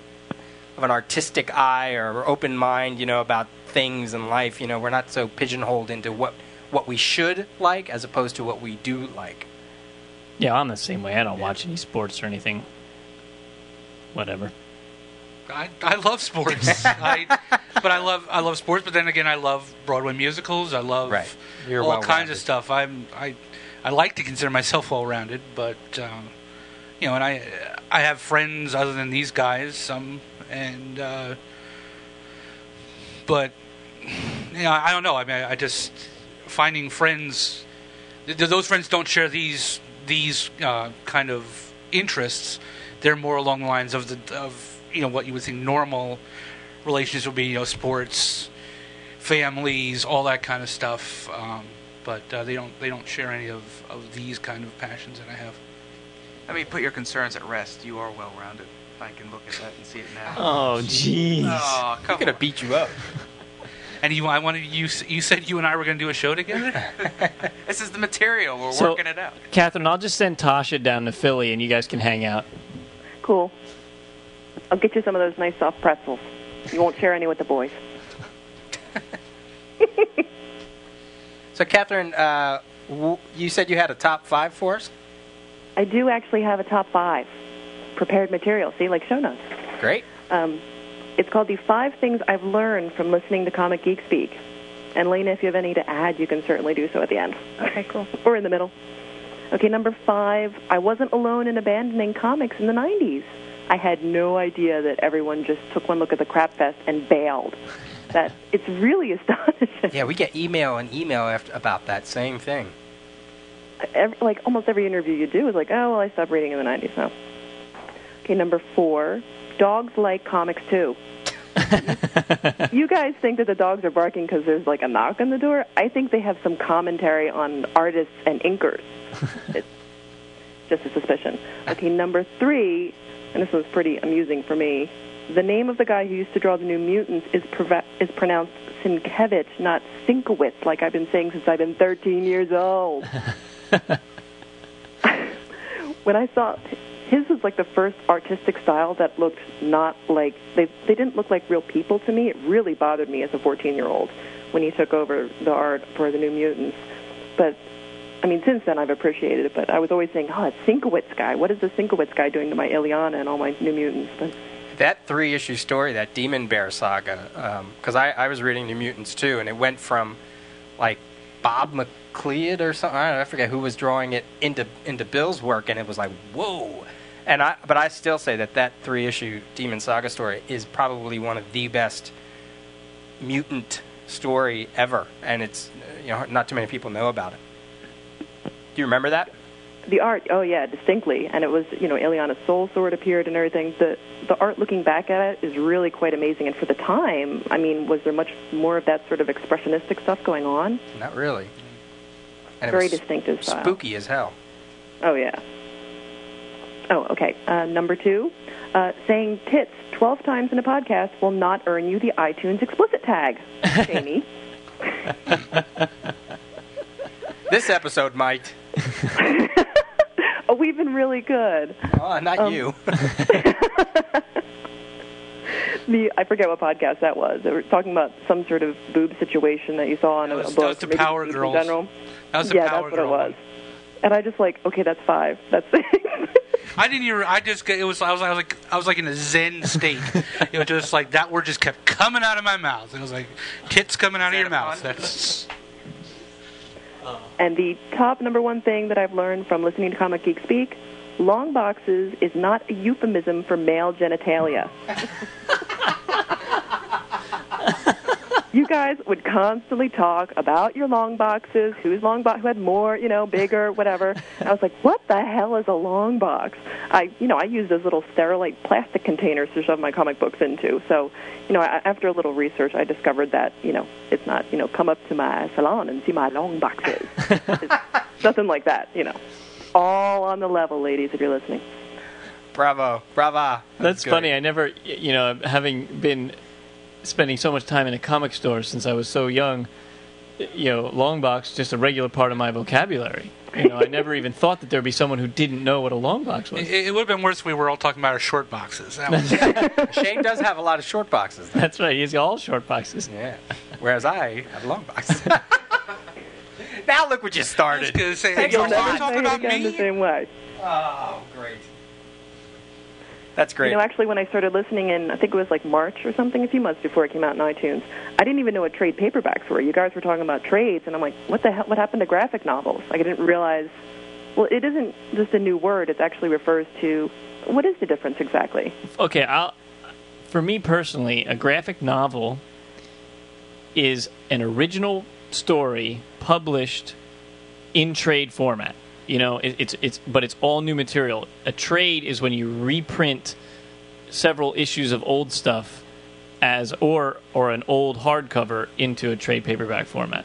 of an artistic eye or open mind, you know, about things in life. You know, we're not so pigeonholed into what what we should like as opposed to what we do like. Yeah, I'm the same way. I don't yeah. watch any sports or anything. Whatever. I I love sports. I, but I love I love sports. But then again, I love Broadway musicals. I love right. all well kinds rounded. of stuff. I'm I I like to consider myself well-rounded, but um, you know, and I I have friends other than these guys. Some. And, uh, but, you know, I don't know. I mean, I, I just, finding friends, th- those friends don't share these, these, uh, kind of interests. They're more along the lines of the, of, you know, what you would think normal relationships would be, you know, sports, families, all that kind of stuff. Um, but, uh, they don't, they don't share any of, of these kind of passions that I have. I mean, put your concerns at rest. You are well-rounded. I can look at that and see it now. Oh, jeez. Oh, I'm going to beat you up. And you, I wanted you. You said you and I were going to do a show together? This is the material. We're so, working it out. Catherine, I'll just send Tasha down to Philly, and you guys can hang out. Cool. I'll get you some of those nice soft pretzels. You won't share any with the boys. So, Catherine, uh, w- you said you had a top five for us? I do actually have a top five. Prepared material, see, like show notes. Great. Um, it's called The Five Things I've Learned from Listening to Comic Geek Speak. And, Lena, if you have any to add, you can certainly do so at the end. Okay, cool. Or in the middle. Okay, number five, I wasn't alone in abandoning comics in the nineties. I had no idea that everyone just took one look at the crap fest and bailed. That It's really astonishing. Yeah, we get email and email after, about that same thing. Every, like, almost every interview you do is like, oh, well, I stopped reading in the nineties now. Okay, number four, dogs like comics, too. You guys think that the dogs are barking because there's, like, a knock on the door? I think they have some commentary on artists and inkers. It's just a suspicion. Okay, number three, and this one's pretty amusing for me, the name of the guy who used to draw the New Mutants is prov- is pronounced Sienkiewicz, not Sienkiewicz, like I've been saying since I've been thirteen years old. When I saw... His was like the first artistic style that looked not like, they they didn't look like real people to me. It really bothered me as a fourteen-year-old when he took over the art for the New Mutants. But, I mean, since then I've appreciated it, but I was always saying, oh, it's Sienkiewicz guy. What is the Sienkiewicz guy doing to my Ileana and all my New Mutants? But that three-issue story, that Demon Bear saga, because um, I, I was reading New Mutants, too, and it went from, like, Bob McLeod or something, I don't know, I forget who was drawing it, into into Bill's work, and it was like, whoa. And I, but I still say that that three-issue Demon Saga story is probably one of the best mutant story ever, and it's, you know, not too many people know about it. Do you remember that? The art, oh yeah, distinctly, and it was, you know, Ileana's soul sword appeared and everything. The the art, looking back at it, is really quite amazing, and for the time, I mean, was there much more of that sort of expressionistic stuff going on? Not really. And very it was distinctive style. Spooky as hell. Oh yeah. Oh, okay. Uh, number two, uh, saying tits twelve times in a podcast will not earn you the iTunes explicit tag, Jamie. This episode might. Oh, we've been really good. Oh, not um, you. The, I forget what podcast that was. They were talking about some sort of boob situation that you saw on that was, a book. That was the Power Girls. That was the yeah, Power Girls. Yeah, that's what it was. And I just like, okay, that's five. That's six. I didn't even. I just. It was. I was. I was like. I was like in a zen state. It was just like that word just kept coming out of my mouth. It was like tits coming out of your mouth. That's. Oh. And the top number one thing that I've learned from listening to Comic Geek Speak, long boxes is not a euphemism for male genitalia. You guys would constantly talk about your long boxes, whose long box, who had more, you know, bigger, whatever. And I was like, what the hell is a long box? I, you know, I use those little sterilite plastic containers to shove my comic books into. So, you know, I, after a little research, I discovered that, you know, it's not, you know, come up to my salon and see my long boxes. It's nothing like that, you know. All on the level, ladies, if you're listening. Bravo. Bravo. That's, That's funny. I never, you know, having been... spending so much time in a comic store since I was so young, you know, long box just a regular part of my vocabulary. You know, I never even thought that there'd be someone who didn't know what a long box was. It, it would have been worse if we were all talking about our short boxes. That was, Shane does have a lot of short boxes, though. That's right. He's got all short boxes. Yeah. Whereas I have long boxes. Now look what you started. I was going to say, you'll never talk about me the same way. Oh, great. That's great. You know, actually, when I started listening in, I think it was like March or something, a few months before it came out in iTunes, I didn't even know what trade paperbacks were. You guys were talking about trades, and I'm like, what the hell? What happened to graphic novels? Like, I didn't realize, well, it isn't just a new word. It actually refers to, what is the difference exactly? Okay, I'll, for me personally, a graphic novel is an original story published in trade format. You know, it, it's it's but it's all new material. A trade is when you reprint several issues of old stuff as or or an old hardcover into a trade paperback format.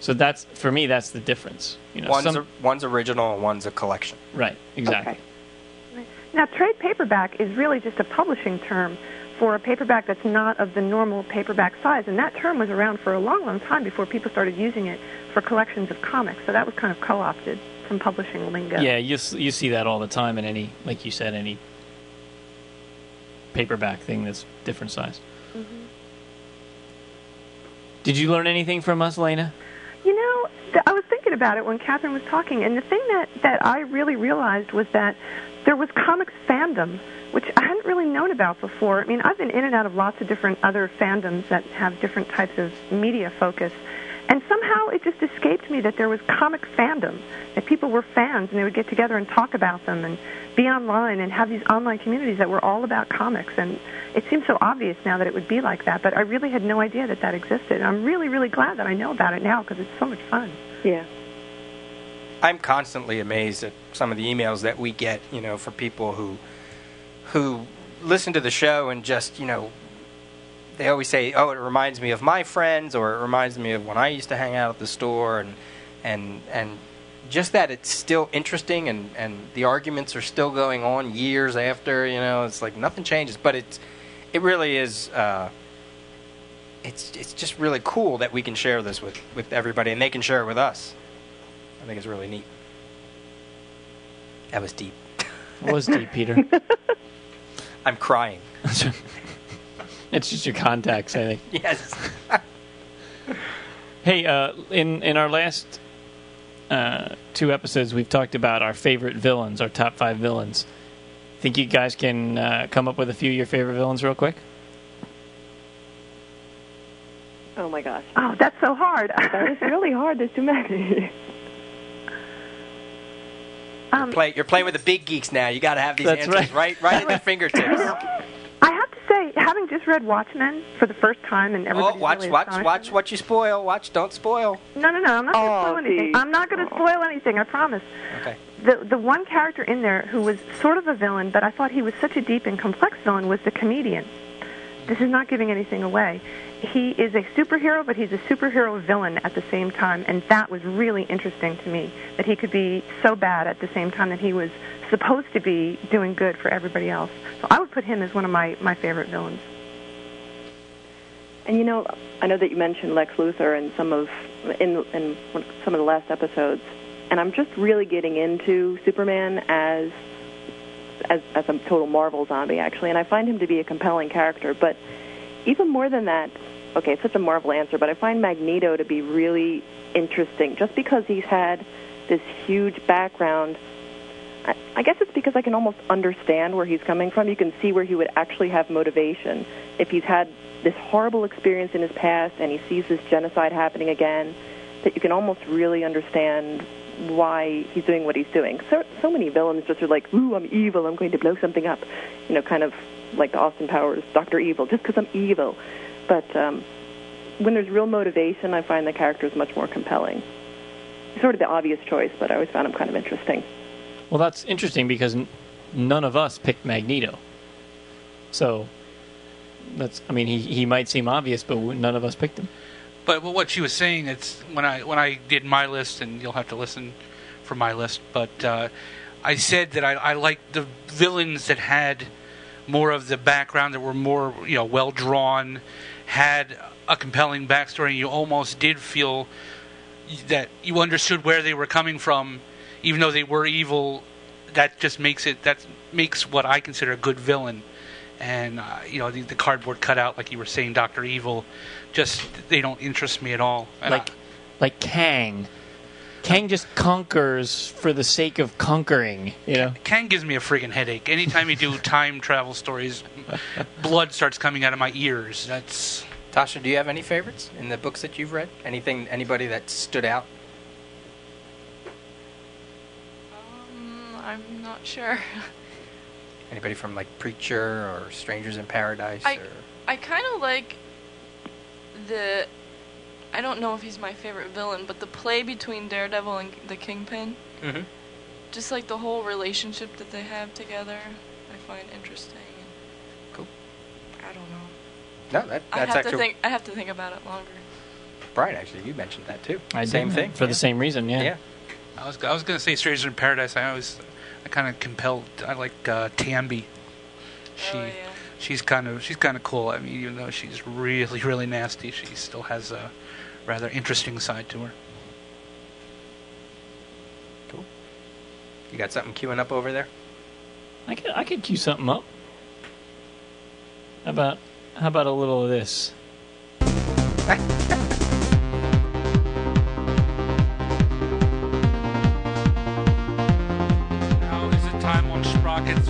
So that's for me that's the difference. You know, one's some, a, one's original and one's a collection. Right, exactly. Okay. Now, trade paperback is really just a publishing term for a paperback that's not of the normal paperback size, and that term was around for a long, long time before people started using it for collections of comics. So that was kind of co-opted from publishing lingo. Yeah, you you see that all the time in any, like you said, any paperback thing that's different size. Mm-hmm. Did you learn anything from us, Lena? You know, th- I was thinking about it when Catherine was talking, and the thing that, that I really realized was that there was comics fandom, which I hadn't really known about before. I mean, I've been in and out of lots of different other fandoms that have different types of media focus. And somehow it just escaped me that there was comic fandom, that people were fans and they would get together and talk about them and be online and have these online communities that were all about comics. And it seems so obvious now that it would be like that, but I really had no idea that that existed. And I'm really, really glad that I know about it now because it's so much fun. Yeah. I'm constantly amazed at some of the emails that we get, you know, for people who who listen to the show and just, you know, they always say, oh, it reminds me of my friends, or it reminds me of when I used to hang out at the store, and and and just that it's still interesting, and, and the arguments are still going on years after, you know, it's like nothing changes, but it's, it really is, uh, it's it's just really cool that we can share this with, with everybody, and they can share it with us. I think it's really neat. That was deep. It was deep, Peter. I'm crying. It's just your contacts, I think. Yes. Hey, uh, in, in our last uh, two episodes, we've talked about our favorite villains, our top five villains. Think you guys can uh, come up with a few of your favorite villains real quick? Oh, my gosh. Oh, that's so hard. That is really hard. There's too many. Um, you're, play, you're playing with the big geeks now. You got to have these answers right, right, right at their fingertips. I have to say, having just read Watchmen for the first time, and everybody oh, watch, really watch, watch what you spoil. Watch, don't spoil. No, no, no. I'm not going to oh, spoil anything. Geez. I'm not going to spoil anything. I promise. Okay. The the one character in there who was sort of a villain, but I thought he was such a deep and complex villain, was the comedian. This is not giving anything away. He is a superhero, but he's a superhero villain at the same time, and that was really interesting to me, that he could be so bad at the same time that he was supposed to be doing good for everybody else. So I would put him as one of my, my favorite villains. And, you know, I know that you mentioned Lex Luthor in some of in, in some of the last episodes, and I'm just really getting into Superman as, as, as a total Marvel zombie, actually, and I find him to be a compelling character, but even more than that, okay, it's such a Marvel answer, but I find Magneto to be really interesting just because he's had this huge background. I, I guess it's because I can almost understand where he's coming from. You can see where he would actually have motivation. If he's had this horrible experience in his past and he sees this genocide happening again, that you can almost really understand why he's doing what he's doing. So, so many villains just are like, ooh, I'm evil, I'm going to blow something up, you know, kind of like the Austin Powers, Doctor Evil, just because I'm evil. But um, when there's real motivation, I find the character is much more compelling. It's sort of the obvious choice, but I always found him kind of interesting. Well, that's interesting because n- none of us picked Magneto. So, that's, I mean, he, he might seem obvious, but none of us picked him. But well, what she was saying, it's when I when I did my list, and you'll have to listen for my list, but uh, I said that I, I liked the villains that had more of the background, that were more, you know, well drawn, had a compelling backstory, and you almost did feel that you understood where they were coming from, even though they were evil. That just makes it that makes what I consider a good villain. And uh, you know, the, the cardboard cutout, like you were saying, Doctor Evil, just they don't interest me at all. And like, I, like Kang. Kang just conquers for the sake of conquering, you know? Kang gives me a friggin' headache. Anytime you do time travel stories, blood starts coming out of my ears. That's... Tasha, do you have any favorites in the books that you've read? Anything, anybody that stood out? Um, I'm not sure. Anybody from, like, Preacher or Strangers in Paradise? I, or... I kind of like the... I don't know if he's my favorite villain, but the play between Daredevil and the Kingpin, mm-hmm. just like the whole relationship that they have together, I find interesting. Cool. I don't know. No, that, that's I have actually. To think, I have to think about it longer. Brian, actually, you mentioned that too. I same did, thing for yeah. the same reason. Yeah. Yeah. I was I was gonna say Strangers in Paradise. I always I kind of compelled. I like uh, Tambi. She. Oh, yeah. She's kind of she's kind of cool. I mean, even though she's really really nasty, she still has a rather interesting side to her. Cool. You got something queuing up over there? I could I could queue something up. How about how about a little of this?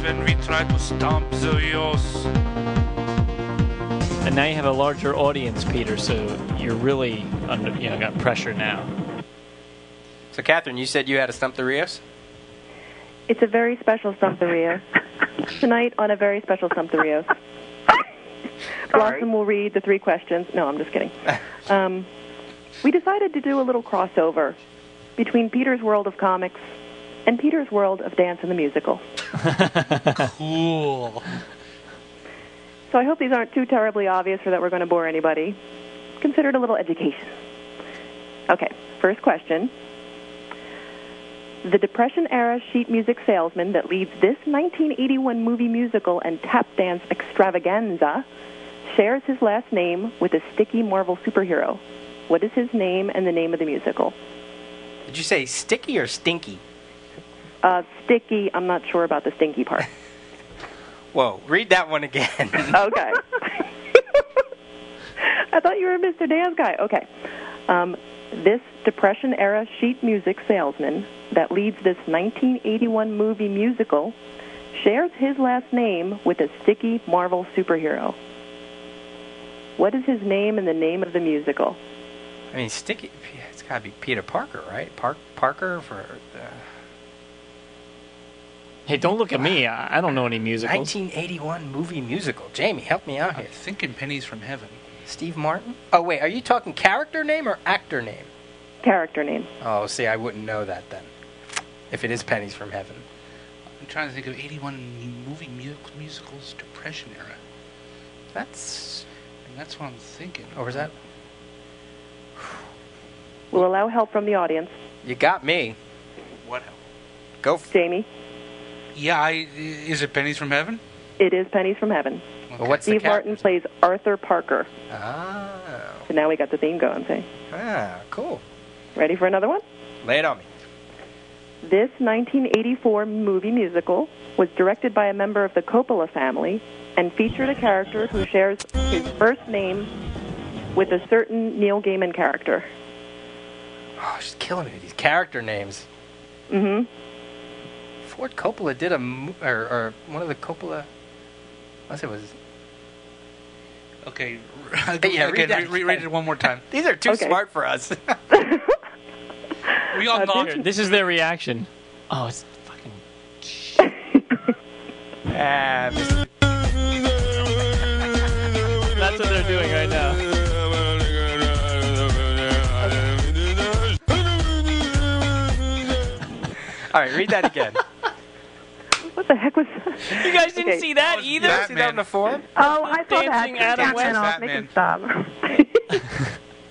When we try to stomp the Rios. And now you have a larger audience, Peter, so you're really under, you know, got pressure now. So, Catherine, you said you had a stump the Rios? It's a very special stump the Rios. Tonight on a very special stump the Rios. Blossom will read the three questions. No, I'm just kidding. um, we decided to do a little crossover between Peter's World of Comics and Peter's World of Dance and the Musical. Cool. So I hope these aren't too terribly obvious or that we're going to bore anybody. Consider it a little education. Okay, first question. The Depression-era sheet music salesman that leads this nineteen eighty-one movie musical and tap dance extravaganza shares his last name with a sticky Marvel superhero. What is his name and the name of the musical? Did you say sticky or stinky? Uh, sticky, I'm not sure about the stinky part. Whoa, read that one again. Okay. I thought you were a Mister Dance guy. Okay. Um, this Depression-era sheet music salesman that leads this nineteen eighty-one movie musical shares his last name with a sticky Marvel superhero. What is his name and the name of the musical? I mean, sticky, it's got to be Peter Parker, right? Park, Parker for... Uh... Hey, don't look at me. I don't know any musicals. nineteen eighty-one movie musical. Jamie, help me out here. I'm thinking Pennies from Heaven. Steve Martin? Oh, wait. Are you talking character name or actor name? Character name. Oh, see, I wouldn't know that then, if it is Pennies from Heaven. I'm trying to think of eighty-one movie musicals, Depression era. That's, that's what I'm thinking. Or is that? We'll allow help from the audience. You got me. What help? Go f- Jamie. Yeah, I, is it Pennies from Heaven? It is Pennies from Heaven. Okay. Well, what's Steve the Martin plays Arthur Parker. Oh. So now we got the theme going, see? Ah, cool. Ready for another one? Lay it on me. This nineteen eighty-four movie musical was directed by a member of the Coppola family and featured a character who shares his first name with a certain Neil Gaiman character. Oh, she's killing me with these character names. Mm-hmm. Ford Coppola did a... Or, or one of the Coppola... Unless it was... Okay. Yeah, read, okay, re- read it one more time. These are too okay. smart for us. We all uh, this, this is their reaction. Oh, it's fucking... ah, just... That's what they're doing right now. All right, read that again. What the heck was that? You guys didn't okay. see that either? Batman. See that on the form? Oh, I saw Dancing that. Adam West. Off. Make him stop.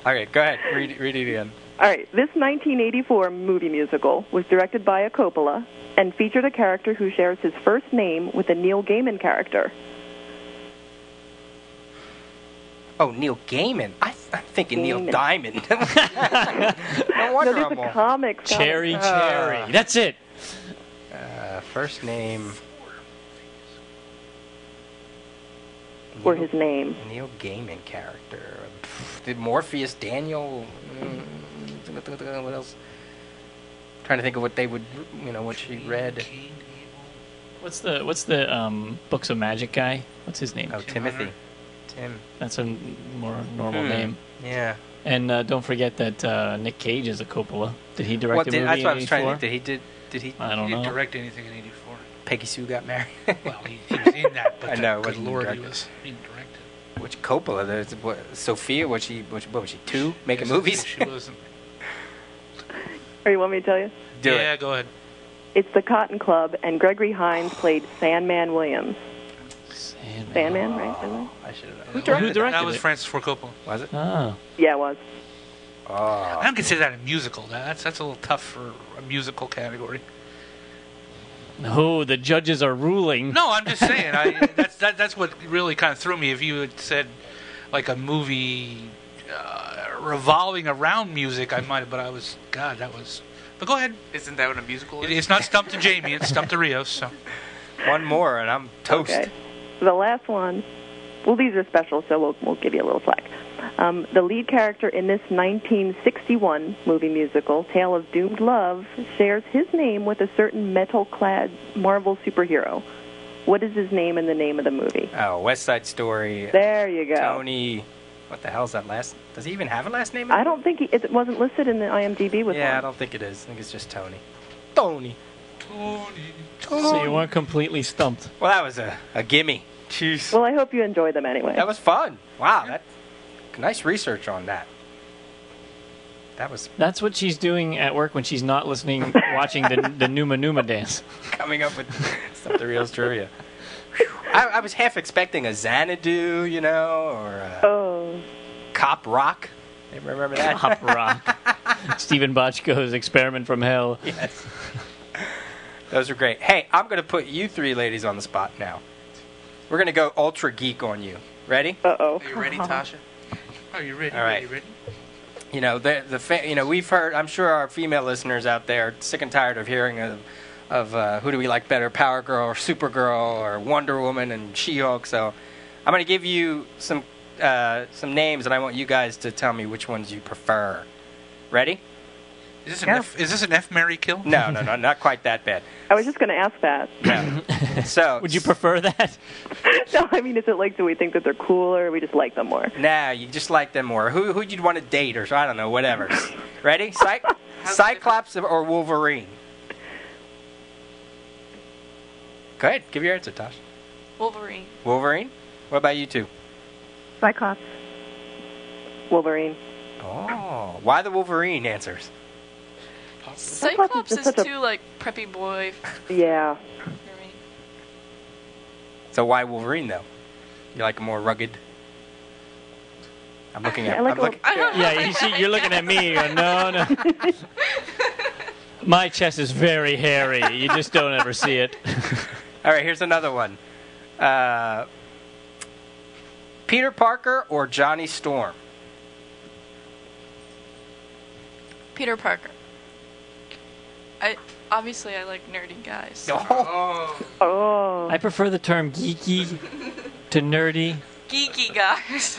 All right, go ahead. Read, read it again. All right, this nineteen eighty-four movie musical was directed by a Coppola and featured a character who shares his first name with a Neil Gaiman character. Oh, Neil Gaiman. I, I'm thinking Gaiman. Neil Diamond. No wonder no, I'm a comic. Cherry, uh, Cherry. That's it. Uh, first name. Or Neil, his name. Neil Gaiman character. Did Morpheus, Daniel. Mm, what else? I'm trying to think of what they would, you know, what she read. What's the What's the um, Books of Magic guy? What's his name? Oh, Timothy. Him. That's a more normal mm. name. Yeah. And uh, don't forget that uh, Nick Cage is a Coppola. Did he direct what a did, movie that's in what I was trying to think. Did he, did, did he, I don't he know. Didn't direct anything in eighty-four. Peggy Sue Got Married. Well, he, he was in that, but I know, good lord, he was being directed. Which Coppola? There's, what, Sophia, was she, what was she, two? Making she movies? She wasn't. Or you want me to tell you? Do yeah, it. Go ahead. It's The Cotton Club, and Gregory Hines played Sandman Williams. Sandman, Sandman oh, right? Sandman? I should have. Who directed, Who directed that? That was it? Francis Ford Coppola. Was it? Oh. Yeah, it was. Oh. I don't consider that a musical. That's that's a little tough for a musical category. No, the judges are ruling. No, I'm just saying. I, that's that, that's what really kind of threw me. If you had said like a movie uh, revolving around music, I might have. But I was God. That was. But go ahead. Isn't that what a musical is? It, it's not Stump to Jamie. It's Stump to Rios. So. One more, and I'm toast. Okay. The last one, well, these are special, so we'll, we'll give you a little slack. Um, the lead character in this nineteen sixty-one movie musical, Tale of Doomed Love, shares his name with a certain metal-clad Marvel superhero. What is his name and the name of the movie? Oh, West Side Story. There you go. Tony, what the hell is that last? Does he even have a last name? I don't think he, it wasn't listed in the IMDb with him. Yeah, one. I don't think it is. I think it's just Tony. Tony. Tony. So you weren't completely stumped. Well, that was a, a gimme. Jeez. Well, I hope you enjoyed them anyway. That was fun. Wow, that nice research on that. That was. That's what she's doing at work when she's not listening, watching the the Numa Numa dance. Coming up with stuff the real trivia. I, I was half expecting a Xanadu, you know, or a oh. Cop Rock. You remember that? Cop Rock. Stephen Bochco's Experiment from Hell. Yes. Those are great. Hey, I'm going to put you three ladies on the spot now. We're going to go ultra geek on you. Ready? Uh-oh. Are you ready, Tasha? Are you ready? All right. Are you ready? You know, the, the fa- you know, we've heard, I'm sure our female listeners out there are sick and tired of hearing of, of uh, who do we like better, Power Girl or Supergirl or Wonder Woman and She-Hulk. So I'm going to give you some, uh, some names, and I want you guys to tell me which ones you prefer. Ready? Is this, an yeah. F, is this an F, Mary kill? No, no, no, not quite that bad. I was just going to ask that. No. So, would you prefer that? No, I mean, is it like, do we think that they're cooler or we just like them more? Nah, you just like them more. Who who'd you want to date or, I don't know, whatever. Ready? Cy- Cyclops or Wolverine? Go ahead. Give your answer, Tosh. Wolverine. Wolverine? What about you two? Cyclops. Wolverine. Oh, why the Wolverine answers? Cyclops is, is too, like, preppy boy. Yeah. So why Wolverine, though? You like more rugged? I'm looking at. I like I'm look, yeah, you see, you're looking at me. You're going, no, no. My chest is very hairy. You just don't ever see it. All right, here's another one. Uh, Peter Parker or Johnny Storm? Peter Parker. I obviously I like nerdy guys. Oh. Oh. I prefer the term geeky to nerdy. Geeky guys.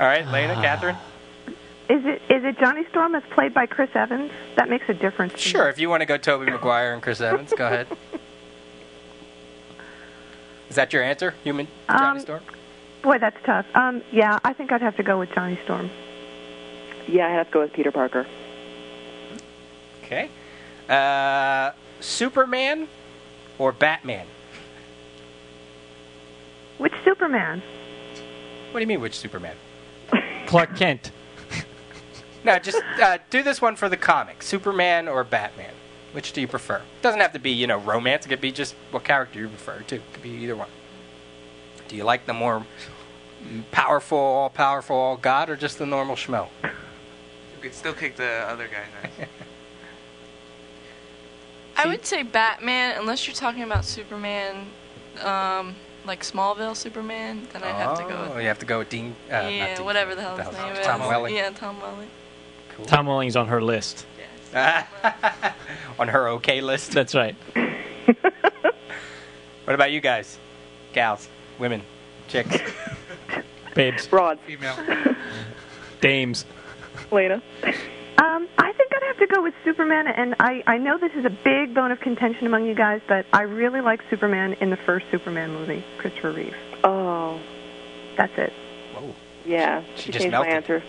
All right, Lena, uh. Catherine. Is it is it Johnny Storm that's played by Chris Evans? That makes a difference. Sure, if you want to go Tobey Maguire and Chris Evans, go ahead. Is that your answer, human Johnny um, Storm? Boy, that's tough. Um, yeah, I think I'd have to go with Johnny Storm. Yeah, I'd have to go with Peter Parker. Okay. Uh, Superman or Batman? Which Superman? What do you mean, which Superman? Clark Kent. No, just uh, do this one for the comic. Superman or Batman? Which do you prefer? It doesn't have to be, you know, romance. It could be just what character you prefer, too. It could be either one. Do you like the more powerful, all-powerful, all-god, or just the normal schmo? You could still kick the other guy's ass. I would say Batman, unless you're talking about Superman, um, like Smallville Superman, then I'd oh, have to go with... Oh, you have to go with Dean... Uh, yeah, Dean, whatever the hell his name is. Tom Welling. Yeah, Tom Welling. Cool. Tom Welling's on her list. Yes. On her okay list. That's right. What about you guys? Gals, women, chicks, babes. Broad. Female. Dames. Lena. Um, I think I'd have to go with Superman, and I, I know this is a big bone of contention among you guys, but I really like Superman in the first Superman movie, Christopher Reeve. Oh. That's it. Whoa. Yeah. She, she, she just changed melted. My answer.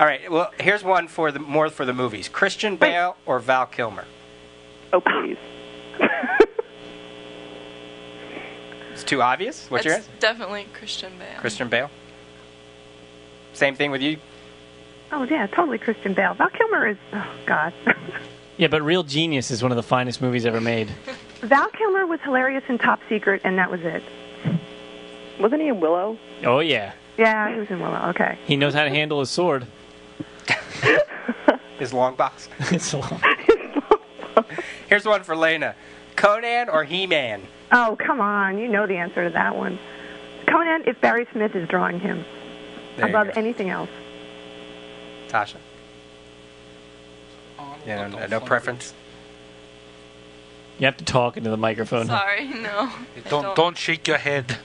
All right, well, here's one for the more for the movies. Christian Bale Wait. Or Val Kilmer? Oh, please. It's too obvious? What's your answer? Definitely Christian Bale. Christian Bale? Same thing with you? Oh, yeah, totally Christian Bale. Val Kilmer is, oh, God. Yeah, but Real Genius is one of the finest movies ever made. Val Kilmer was hilarious in Top Secret, and that was it. Wasn't he in Willow? Oh, yeah. Yeah, he was in Willow, okay. He knows how to handle his sword. His long box. His long box. Here's one for Lena. Conan or He-Man? Oh, come on. You know the answer to that one. Conan, if Barry Smith is drawing him there above anything else. Tasha? Oh, yeah, no, no preference? You have to talk into the microphone. Sorry, no. Don't, don't. don't shake your head.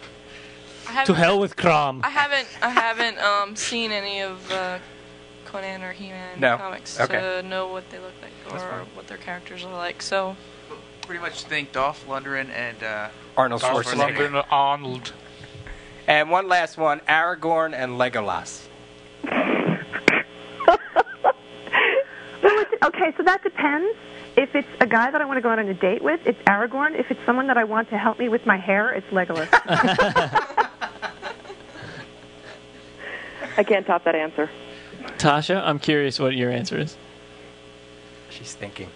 To hell with Crom. I haven't I haven't um, seen any of uh, Conan or He-Man no. comics okay. to know what they look like or what their characters are like, so... Pretty much think Dolph Lundgren and uh, Arnold Dolph Schwarzenegger. Lundgren, Arnold. And one last one, Aragorn and Legolas. Well, okay, so that depends. If it's a guy that I want to go out on a date with, it's Aragorn. If it's someone that I want to help me with my hair, it's Legolas. I can't top that answer. Tasha, I'm curious what your answer is. She's thinking.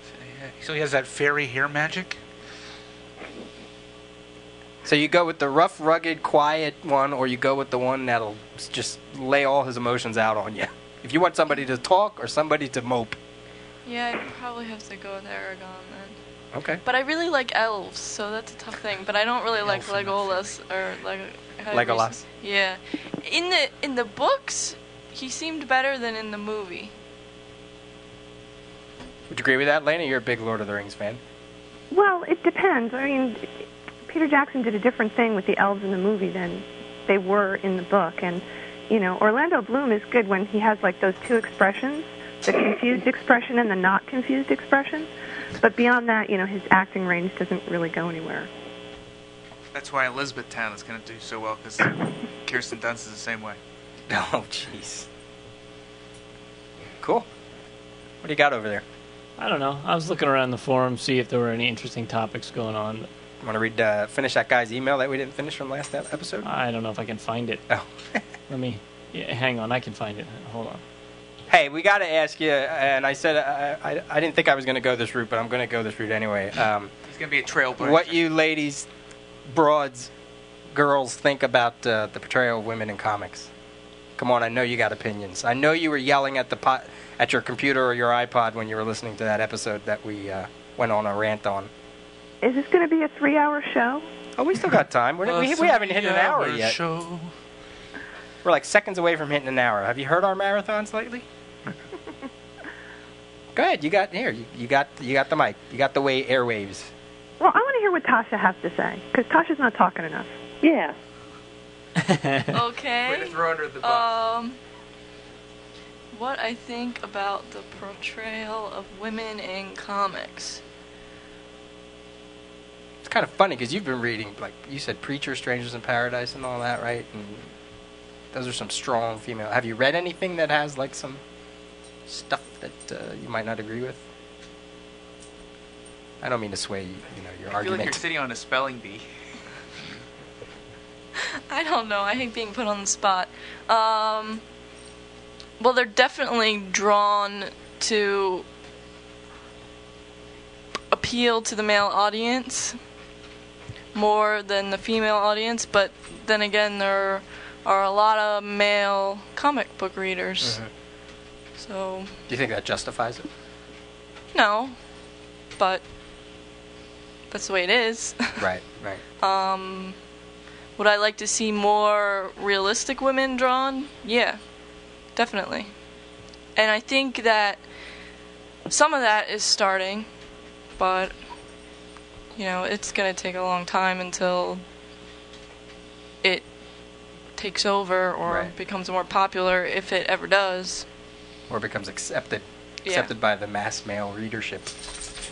So he has that fairy hair magic? So you go with the rough, rugged, quiet one, or you go with the one that'll just lay all his emotions out on you. If you want somebody to talk or somebody to mope. Yeah, I'd probably have to go with Aragorn then. Okay. But I really like elves, so that's a tough thing. But I don't really like Legolas or like Legolas. Yeah. In the in the books, he seemed better than in the movie. Would you agree with that, Lena? You're a big Lord of the Rings fan. Well, it depends. I mean, Peter Jackson did a different thing with the elves in the movie than they were in the book. And, you know, Orlando Bloom is good when he has, like, those two expressions, the confused expression and the not confused expression. But beyond that, you know, his acting range doesn't really go anywhere. That's why Elizabethtown is going to do so well, because Kirsten Dunst is the same way. Oh, jeez. Cool. What do you got over there? I don't know. I was looking around the forum, see if there were any interesting topics going on. You want to read, uh, finish that guy's email that we didn't finish from last episode? I don't know if I can find it. Oh. Let me, yeah, hang on. I can find it. Hold on. Hey, we got to ask you, and I said I, I, I didn't think I was going to go this route, but I'm going to go this route anyway. Um, He's going to be a trailblazer. What you ladies, broads, girls think about uh, the portrayal of women in comics? Come on, I know you got opinions. I know you were yelling at the pot, at your computer or your iPod when you were listening to that episode that we uh, went on a rant on. Is this going to be a three-hour show? Oh, we still got time. We're, we, we haven't hit an hour yet. Show. We're like seconds away from hitting an hour. Have you heard our marathons lately? Go ahead. You got here. You, you got you got the mic. You got the way airwaves. Well, I want to hear what Tasha has to say because Tasha's not talking enough. Yeah. Okay. Way to throw under the bus. Um, what I think about the portrayal of women in comics. It's kind of funny because you've been reading, like you said, Preacher, Strangers in Paradise, and all that, right? And those are some strong female. Have you read anything that has like some stuff that uh, you might not agree with? I don't mean to sway you, you know, your I argument. I feel like you're sitting on a spelling bee. I don't know. I hate being put on the spot. Um, well, they're definitely drawn to appeal to the male audience more than the female audience, but then again, there are a lot of male comic book readers. Mm-hmm. So. Do you think that justifies it? No, but that's the way it is. Right, right. Um, would I like to see more realistic women drawn? Yeah, definitely. And I think that some of that is starting, but, you know, it's going to take a long time until it takes over or right. becomes more popular, if it ever does. Or becomes accepted, accepted yeah. by the mass male readership.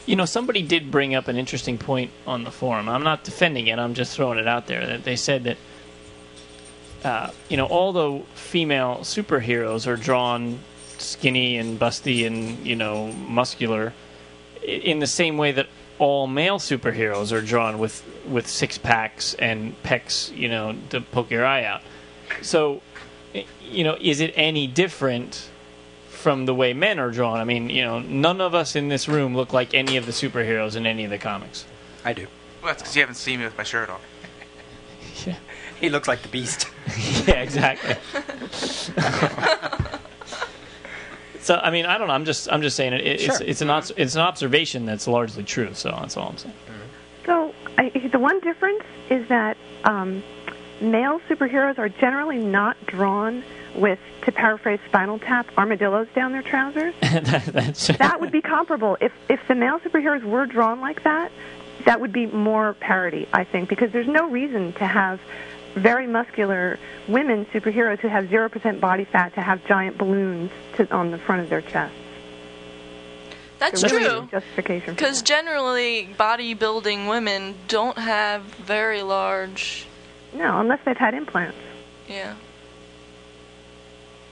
You know, somebody did bring up an interesting point on the forum. I'm not defending it. I'm just throwing it out there. That they said that, uh, you know, all the female superheroes are drawn skinny and busty and, you know, muscular in the same way that all male superheroes are drawn with, with six-packs and pecs, you know, to poke your eye out. So, you know, is it any different from the way men are drawn? I mean, you know, none of us in this room look like any of the superheroes in any of the comics. I do. Well, that's because you haven't seen me with my shirt on. Yeah. He looks like the Beast. Yeah, exactly. So, I mean, I don't know. I'm just, I'm just saying it, it, sure. it's, it's an, mm-hmm. it's an observation that's largely true. So that's all I'm saying. Mm-hmm. So I, the one difference is that um, male superheroes are generally not drawn with, to paraphrase Spinal Tap, armadillos down their trousers. That's that would be comparable. If if the male superheroes were drawn like that, that would be more parody, I think, because there's no reason to have very muscular women superheroes who have zero percent body fat to have giant balloons to, on the front of their chest. That's there really true. Justification. Because generally, bodybuilding women don't have very large... No, unless they've had implants. Yeah.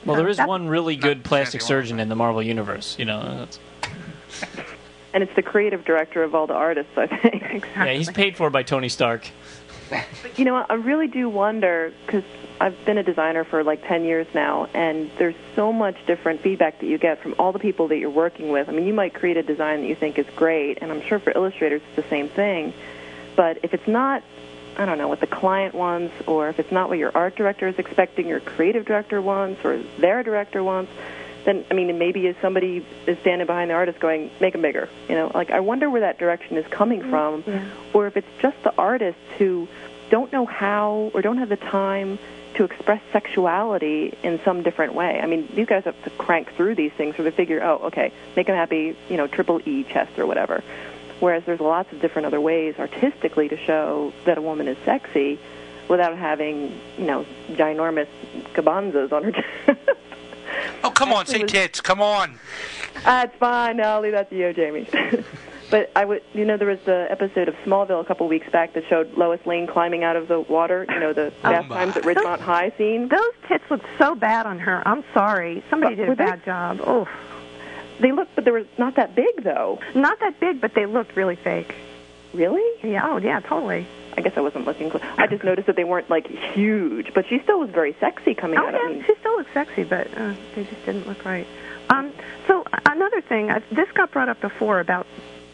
Well, there is that's one really good plastic surgeon in the Marvel Universe, you know. That's... And it's the creative director of all the artists, I think. Exactly. Yeah, he's paid for by Tony Stark. But, you know, I really do wonder, because I've been a designer for like ten years now, and there's so much different feedback that you get from all the people that you're working with. I mean, you might create a design that you think is great, and I'm sure for illustrators it's the same thing. But if it's not... I don't know, what the client wants, or if it's not what your art director is expecting, your creative director wants, or their director wants, then, I mean, maybe if somebody is standing behind the artist going, make them bigger, you know, like, I wonder where that direction is coming from, yeah. Or if it's just the artists who don't know how or don't have the time to express sexuality in some different way. I mean, you guys have to crank through these things where they figure, oh, okay, make them happy, you know, triple E chest or whatever. Whereas there's lots of different other ways artistically to show that a woman is sexy without having, you know, ginormous cabanzas on her chest. Oh, come on, say tits, come on. That's fine. No, I'll leave that to you, Jamie. But I would, you know, there was the episode of Smallville a couple weeks back that showed Lois Lane climbing out of the water, you know, the bath oh times at Ridgemont those, High scene. Those tits looked so bad on her. I'm sorry. Somebody but, did a bad they? job. Oh. They looked, but they were not that big, though. Not that big, but they looked really fake. Really? Yeah, oh, yeah, totally. I guess I wasn't looking close. I just noticed that they weren't, like, huge, but she still was very sexy coming oh, out. Oh, yeah, I mean, she still looked sexy, but uh, they just didn't look right. Um, so another thing, I've, this got brought up before about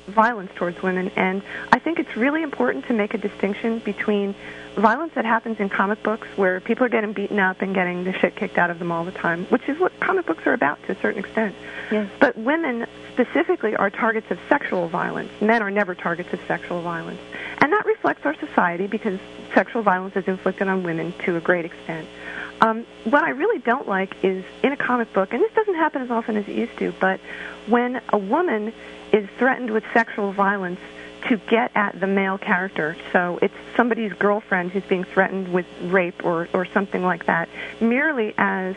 violence towards women, and I think it's really important to make a distinction between violence that happens in comic books where people are getting beaten up and getting the shit kicked out of them all the time, which is what comic books are about to a certain extent. Yes. But women specifically are targets of sexual violence. Men are never targets of sexual violence. And that reflects our society because sexual violence is inflicted on women to a great extent. Um, what I really don't like is in a comic book, and this doesn't happen as often as it used to, but when a woman is threatened with sexual violence to get at the male character, so it's somebody's girlfriend who's being threatened with rape or, or something like that, merely as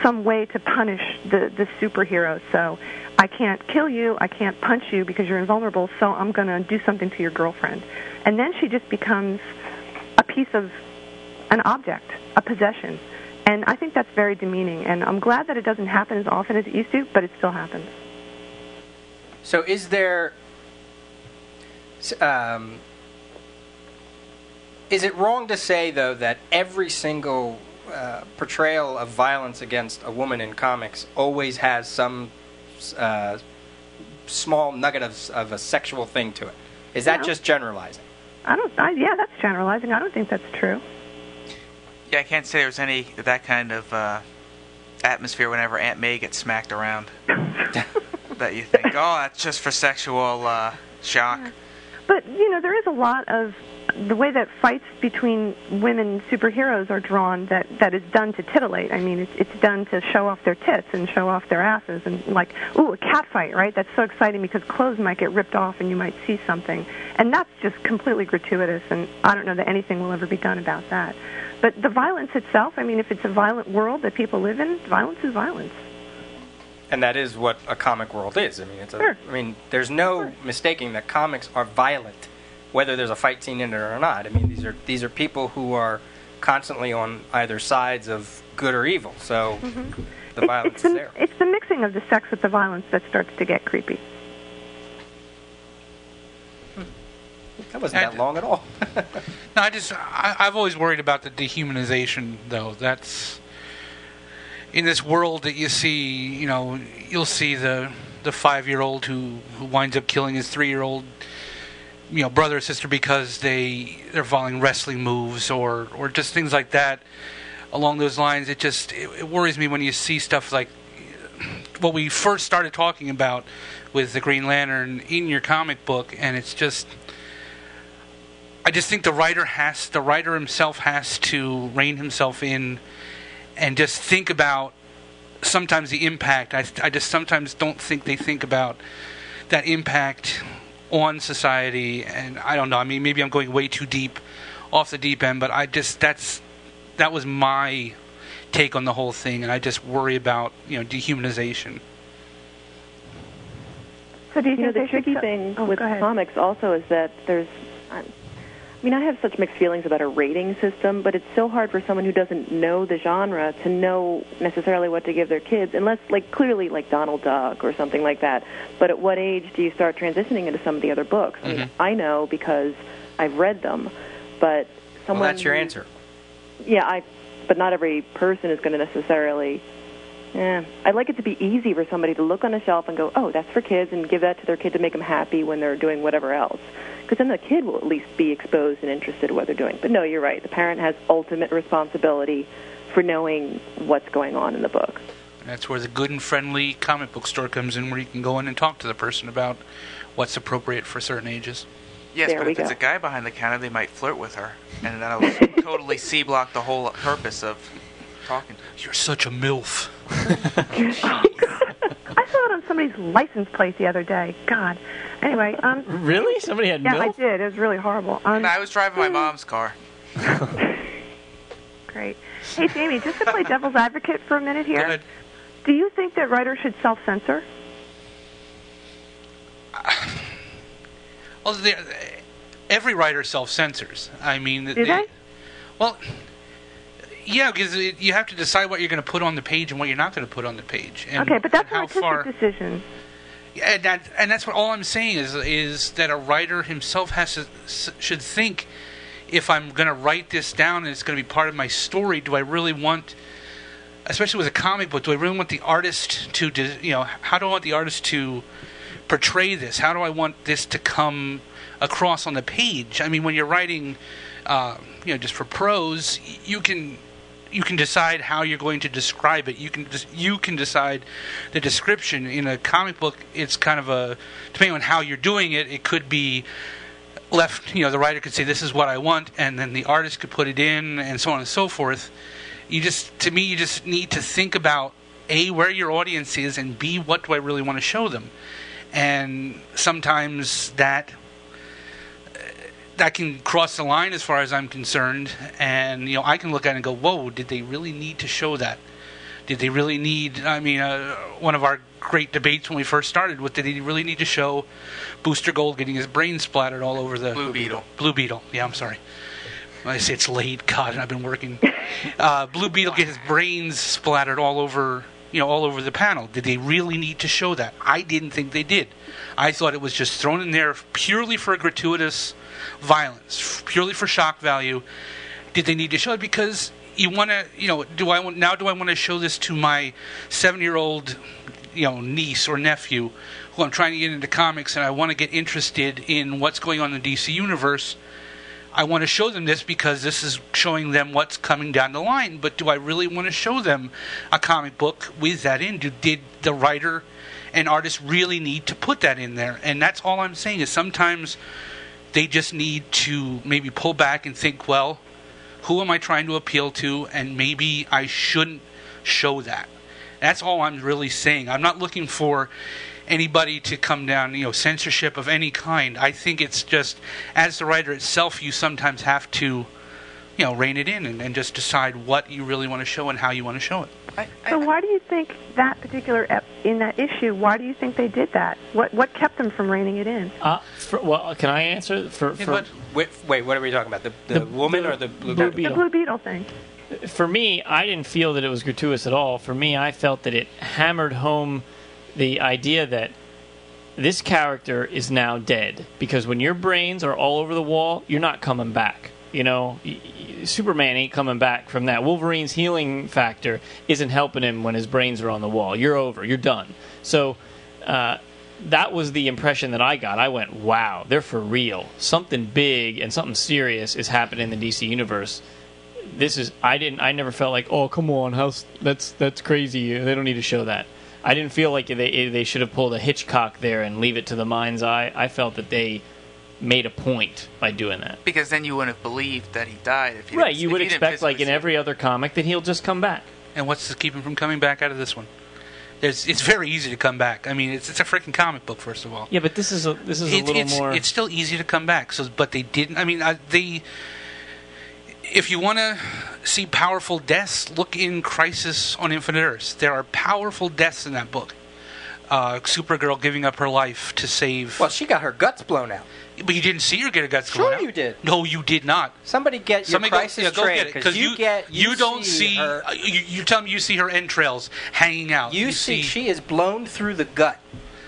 some way to punish the, the superhero. So I can't kill you, I can't punch you because you're invulnerable, so I'm going to do something to your girlfriend. And then she just becomes a piece of an object, a possession. And I think that's very demeaning, and I'm glad that it doesn't happen as often as it used to, but it still happens. So is there... Um, is it wrong to say, though, that every single uh, portrayal of violence against a woman in comics always has some uh, small nugget of, of a sexual thing to it? Is that no. just generalizing? I don't. I, yeah, that's generalizing. I don't think that's true. Yeah, I can't say there's any that kind of uh, atmosphere whenever Aunt May gets smacked around that you think, oh, that's just for sexual uh, shock. Yeah. But, you know, there is a lot of the way that fights between women superheroes are drawn that, that is done to titillate. I mean, it's, it's done to show off their tits and show off their asses and, like, ooh, a cat fight, right? That's so exciting because clothes might get ripped off and you might see something. And that's just completely gratuitous, and I don't know that anything will ever be done about that. But the violence itself, I mean, if it's a violent world that people live in, violence is violence. And that is what a comic world is. I mean, it's a, sure. I mean, there's no sure. mistaking that comics are violent, whether there's a fight scene in it or not. I mean, these are these are people who are constantly on either sides of good or evil. So mm-hmm. the it, violence it's the, is there. It's the mixing of the sex with the violence that starts to get creepy. That wasn't and, that long at all. No, I just, I, I've always worried about the dehumanization, though. That's, in this world that you see, you know, you'll see the the five-year-old who, who winds up killing his three-year-old, you know, brother or sister because they, they're following wrestling moves or, or just things like that. Along those lines, it just, it, it worries me when you see stuff like what we first started talking about with the Green Lantern in your comic book, and it's just... I just think the writer has, the writer himself has to rein himself in and just think about sometimes the impact. I, I just sometimes don't think they think about that impact on society. And I don't know. I mean, maybe I'm going way too deep off the deep end, but I just, that's, that was my take on the whole thing. And I just worry about, you know, dehumanization. So do you, you think know, the tricky thing oh, with comics also is that there's... I'm, I mean, I have such mixed feelings about a rating system, but it's so hard for someone who doesn't know the genre to know necessarily what to give their kids, unless, like, clearly, like, Donald Duck or something like that. But at what age do you start transitioning into some of the other books? Mm-hmm. I mean, I know because I've read them, but someone... Well, that's your answer. Yeah, I. But not every person is going to necessarily... Eh. I'd like it to be easy for somebody to look on a shelf and go, oh, that's for kids, and give that to their kid to make them happy when they're doing whatever else. Because then the kid will at least be exposed and interested in what they're doing. But no, you're right. The parent has ultimate responsibility for knowing what's going on in the book. And that's where the good and friendly comic book store comes in, where you can go in and talk to the person about what's appropriate for certain ages. Yes, there but if go. It's a guy behind the counter, they might flirt with her. And that'll totally C-block the whole purpose of talking to her. You're such a MILF. I saw it on somebody's license plate the other day. God. Anyway, um... Really? Somebody had yeah, milk? Yeah, I did. It was really horrible. Um, and I was driving my mom's car. Great. Hey, Jamie, just to play devil's advocate for a minute here. Go ahead. Do you think that writers should self-censor? Uh, well, they, every writer self-censors. I mean... Do they? they? Well, yeah, because you have to decide what you're going to put on the page and what you're not going to put on the page. And, okay, but that's an artistic far, decision. And, that, and that's what all I'm saying is is that a writer himself has to should think, if I'm going to write this down and it's going to be part of my story, do I really want, especially with a comic book, do I really want the artist to, you know, how do I want the artist to portray this? How do I want this to come across on the page? I mean, when you're writing, uh, you know, just for prose, you can you can decide how you're going to describe it. You can just you can decide the description. In a comic book, it's kind of a, depending on how you're doing it, it could be left, you know, the writer could say, this is what I want, and then the artist could put it in, and so on and so forth. You just, to me, you just need to think about, A, where your audience is, and B, what do I really want to show them? And sometimes that that can cross the line as far as I'm concerned, and, you know, I can look at it and go, whoa, did they really need to show that? Did they really need, I mean, uh, one of our great debates when we first started with, did he really need to show Booster Gold getting his brain splattered all over the... Blue Beetle. Blue Beetle. Yeah, I'm sorry. I say it's late. God, I've been working. Uh, Blue Beetle get his brains splattered all over, you know, all over the panel. Did they really need to show that? I didn't think they did. I thought it was just thrown in there purely for gratuitous violence, purely for shock value. Did they need to show it? Because you want to, you know, do I want, now do I want to show this to my seven-year-old, you know, niece or nephew who I'm trying to get into comics and I want to get interested in what's going on in the D C universe? I want to show them this because this is showing them what's coming down the line, but do I really want to show them a comic book with that in? Do, did the writer and artist really need to put that in there? And that's all I'm saying is sometimes they just need to maybe pull back and think, well, who am I trying to appeal to? And maybe I shouldn't show that. That's all I'm really saying. I'm not looking for anybody to come down, you know, censorship of any kind. I think it's just, as the writer itself, you sometimes have to, you know, rein it in and, and just decide what you really want to show and how you want to show it. I, I, so why do you think that particular, ep- in that issue, why do you think they did that? What what kept them from reining it in? Uh, for, well, can I answer? For, for yeah, wait, wait, what are we talking about? The, the, the woman blue, or the blue, blue beetle? The Blue Beetle thing. For me, I didn't feel that it was gratuitous at all. For me, I felt that it hammered home the idea that this character is now dead, because when your brains are all over the wall, you're not coming back. You know, Superman ain't coming back from that. Wolverine's healing factor isn't helping him when his brains are on the wall. You're over. You're done. So uh, that was the impression that I got. I went, wow, they're for real. Something big and something serious is happening in the D C universe. This is I didn't. I never felt like, oh, come on, how's, that's that's crazy. They don't need to show that. I didn't feel like they they should have pulled a Hitchcock there and leave it to the mind's eye. I felt that they made a point by doing that. Because then you wouldn't have believed that he died. If you right, you would expect, like in every other comic, that he'll just come back. And what's to keep him from coming back out of this one? There's, it's very easy to come back. I mean, it's it's a freaking comic book, first of all. Yeah, but this is a, this is a it, little it's, more... It's still easy to come back, so but they didn't... I mean, uh, they... If you want to see powerful deaths, look in Crisis on Infinite Earths. There are powerful deaths in that book. Uh, Supergirl giving up her life to save... Well, she got her guts blown out. But you didn't see her get her guts sure blown out. Sure you did. No, you did not. Somebody get your Somebody Crisis go, yeah, go trade. Because you, you, get, you, you don't see... see her, uh, you, you tell me you see her entrails hanging out. You, you see, see she is blown through the gut.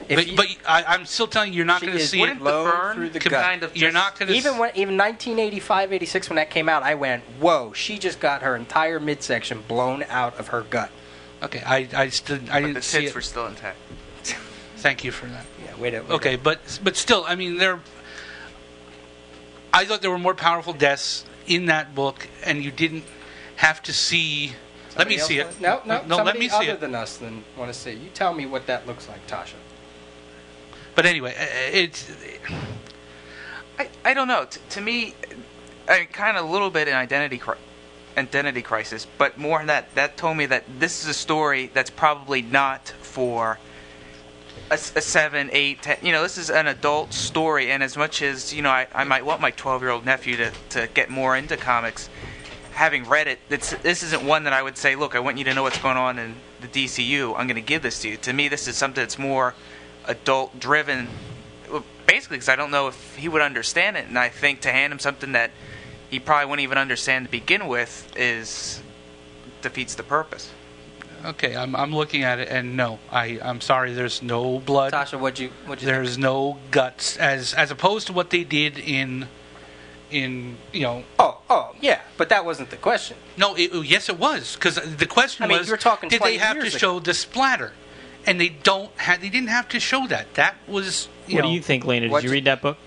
If but you, but I, I'm still telling you, you're not going to see it blown through the gut. Kind of you're not going to even when even nineteen eighty-five, eighty-six when that came out, I went, "Whoa!" She just got her entire midsection blown out of her gut. Okay, I I, stood, I didn't the see it. The tits were still intact. Thank you for that. Yeah, wait up. Wait okay, up. but but still, I mean, there. I thought there were more powerful deaths in that book, and you didn't have to see. Somebody let me see it. No, no, no. Let me see other it. Than us than want to see. You tell me what that looks like, Tasha. But anyway, it's... I, I don't know. T- to me, I mean, kind of a little bit in identity cri- identity crisis, but more that that told me that this is a story that's probably not for a, a seven, eight, ten. You know, this is an adult story, and as much as, you know, I, I might want my twelve-year-old nephew to, to get more into comics, having read it, it's, this isn't one that I would say, look, I want you to know what's going on in the D C U. I'm going to give this to you. To me, this is something that's more... adult-driven, basically, because I don't know if he would understand it, and I think to hand him something that he probably wouldn't even understand to begin with is defeats the purpose. Okay, I'm I'm looking at it, and no, I I'm sorry, there's no blood. Tasha, what'd you what'd you There's think? No guts, as as opposed to what they did in in you know. Oh oh yeah, but that wasn't the question. No, it, yes it was, because the question I mean, was, you were talking did they have to ago. Show the splatter? and they don't have, they didn't have to show that. That was, you what know, do you think, Lena? Did you read that book?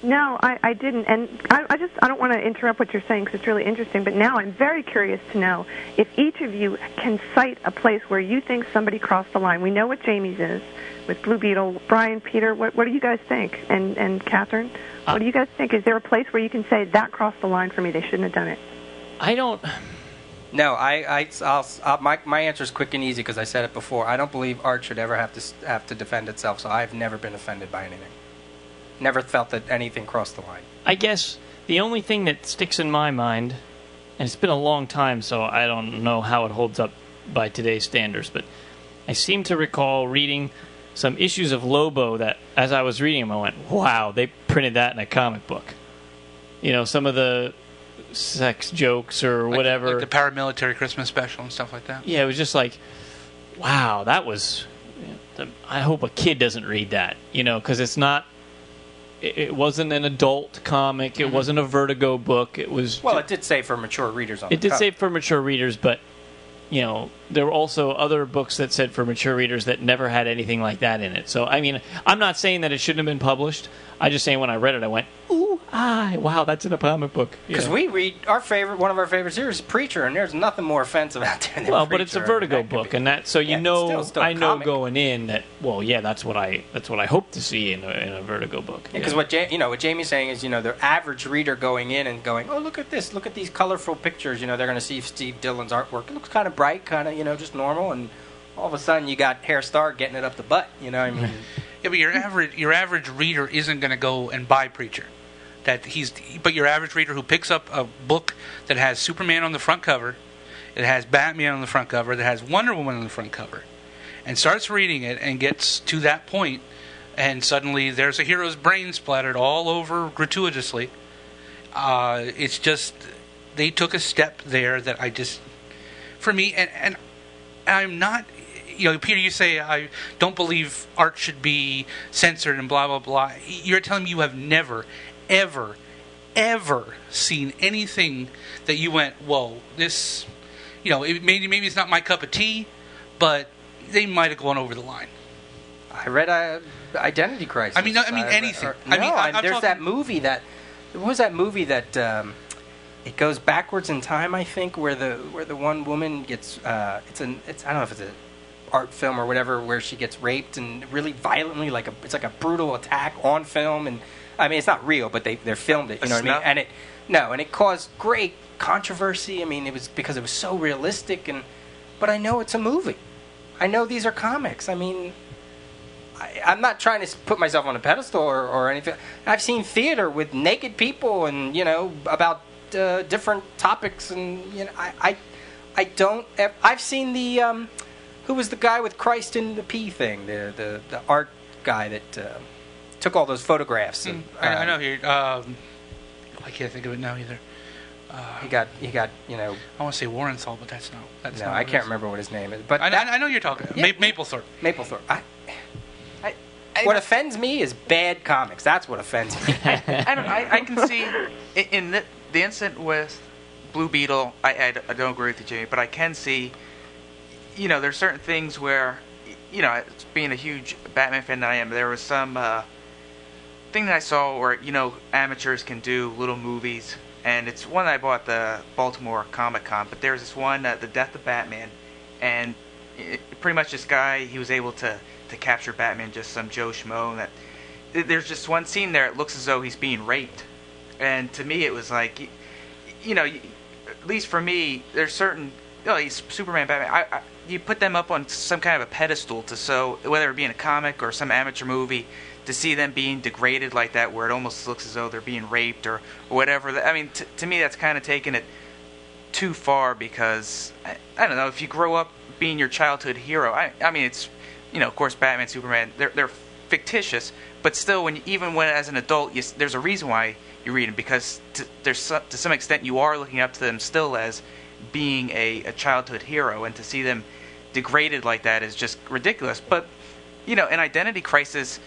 No, I, I didn't, and I, I just I don't want to interrupt what you're saying because it's really interesting, but now I'm very curious to know if each of you can cite a place where you think somebody crossed the line. We know what Jamie's is with Blue Beetle. Brian, Peter, what, what do you guys think? And, and Catherine, what uh, do you guys think? Is there a place where you can say, that crossed the line for me, they shouldn't have done it? I don't... No, I, I, I'll, I'll, my, my answer is quick and easy because I said it before. I don't believe art should ever have to have to defend itself, so I've never been offended by anything. Never felt that anything crossed the line. I guess the only thing that sticks in my mind, and it's been a long time, so I don't know how it holds up by today's standards, but I seem to recall reading some issues of Lobo that, as I was reading them, I went, wow, they printed that in a comic book. You know, some of the sex jokes or like, whatever. Like the paramilitary Christmas special and stuff like that. Yeah, it was just like, wow, that was... You know, I hope a kid doesn't read that, you know, because it's not... It wasn't an adult comic. It mm-hmm. wasn't a Vertigo book. It was well. It did say for mature readers. On it the did say for mature readers, but you know there were also other books that said for mature readers that never had anything like that in it. So I mean, I'm not saying that it shouldn't have been published. I'm just saying when I read it, I went, "Ooh, ah, wow, that's in a comic book." Because we read our favorite, one of our favorite series, Preacher, and there's nothing more offensive out there than well, Preacher. But it's a Vertigo book, be, and that so you yeah, know, still, still I know comic. Going in that well, yeah, that's what I that's what I hope to see in a, in a Vertigo book. Because yeah, yeah. what ja- you know, what Jamie's saying is, you know, the average reader going in and going, "Oh, look at this! Look at these colorful pictures!" You know, they're going to see Steve Dillon's artwork. It looks kind of bright, kind of you know, just normal, and all of a sudden you got Hair Star getting it up the butt. You know, what I mean. Yeah, but your average your average reader isn't going to go and buy Preacher. That he's but your average reader who picks up a book that has Superman on the front cover, it has Batman on the front cover, that has Wonder Woman on the front cover, and starts reading it and gets to that point, and suddenly there's a hero's brain splattered all over gratuitously. Uh, it's just they took a step there that I just for me and and I'm not. You know, Peter, you say, I don't believe art should be censored and blah, blah, blah. You're telling me you have never, ever, ever seen anything that you went, whoa, this, you know, it, maybe maybe it's not my cup of tea, but they might have gone over the line. I read uh, Identity Crisis. I mean, no, I mean I anything. Read, or, I no, mean, I, I'm there's talking... that movie that, what was that movie that, um, it goes backwards in time, I think, where the where the one woman gets, uh, it's an, it's, I don't know if it's a, art film or whatever, where she gets raped and really violently, like a it's like a brutal attack on film, and I mean it's not real, but they they filmed it, you know what I mean? And it no, and it caused great controversy. I mean it was because it was so realistic, and but I know it's a movie. I know these are comics. I mean, I, I'm not trying to put myself on a pedestal or, or anything. I've seen theater with naked people and you know about uh, different topics, and you know I I, I don't ever, I've seen the. Um, Who was the guy with Christ in the P thing? The the, the art guy that uh, took all those photographs. And, uh, I, I know here. Um, I can't think of it now either. Uh, he got he got you know. I want to say Warrenthal, but that's not. That's no, not I can't remember what his name is. But I, that, I know you're talking. Yeah. Ma- Maplethorpe. Maplethorpe. I, I, I, what I, offends me is bad comics. That's what offends me. I, I don't. I, I can see in the, the incident with Blue Beetle. I, I don't agree with you, Jamie, but I can see. You know, there's certain things where, you know, being a huge Batman fan that I am, there was some uh, thing that I saw where, you know, amateurs can do little movies. And it's one that I bought at the Baltimore Comic Con. But there's this one, uh, The Death of Batman. And it, pretty much this guy, he was able to, to capture Batman, just some Joe Schmo. And that, there's just one scene there, it looks as though he's being raped. And to me, it was like, you, you know, at least for me, there's certain... You know, Superman, Batman, I, I, you put them up on some kind of a pedestal to so whether it be in a comic or some amateur movie, to see them being degraded like that, where it almost looks as though they're being raped or, or whatever. I mean, t- to me, that's kind of taking it too far because I, I don't know if you grow up being your childhood hero. I, I mean, it's you know, of course, Batman, Superman, they're they're fictitious, but still, when you, even when as an adult, you, there's a reason why you read them because to, there's some, to some extent you are looking up to them still as. Being a, a childhood hero, and to see them degraded like that is just ridiculous. But, you know, an Identity Crisis,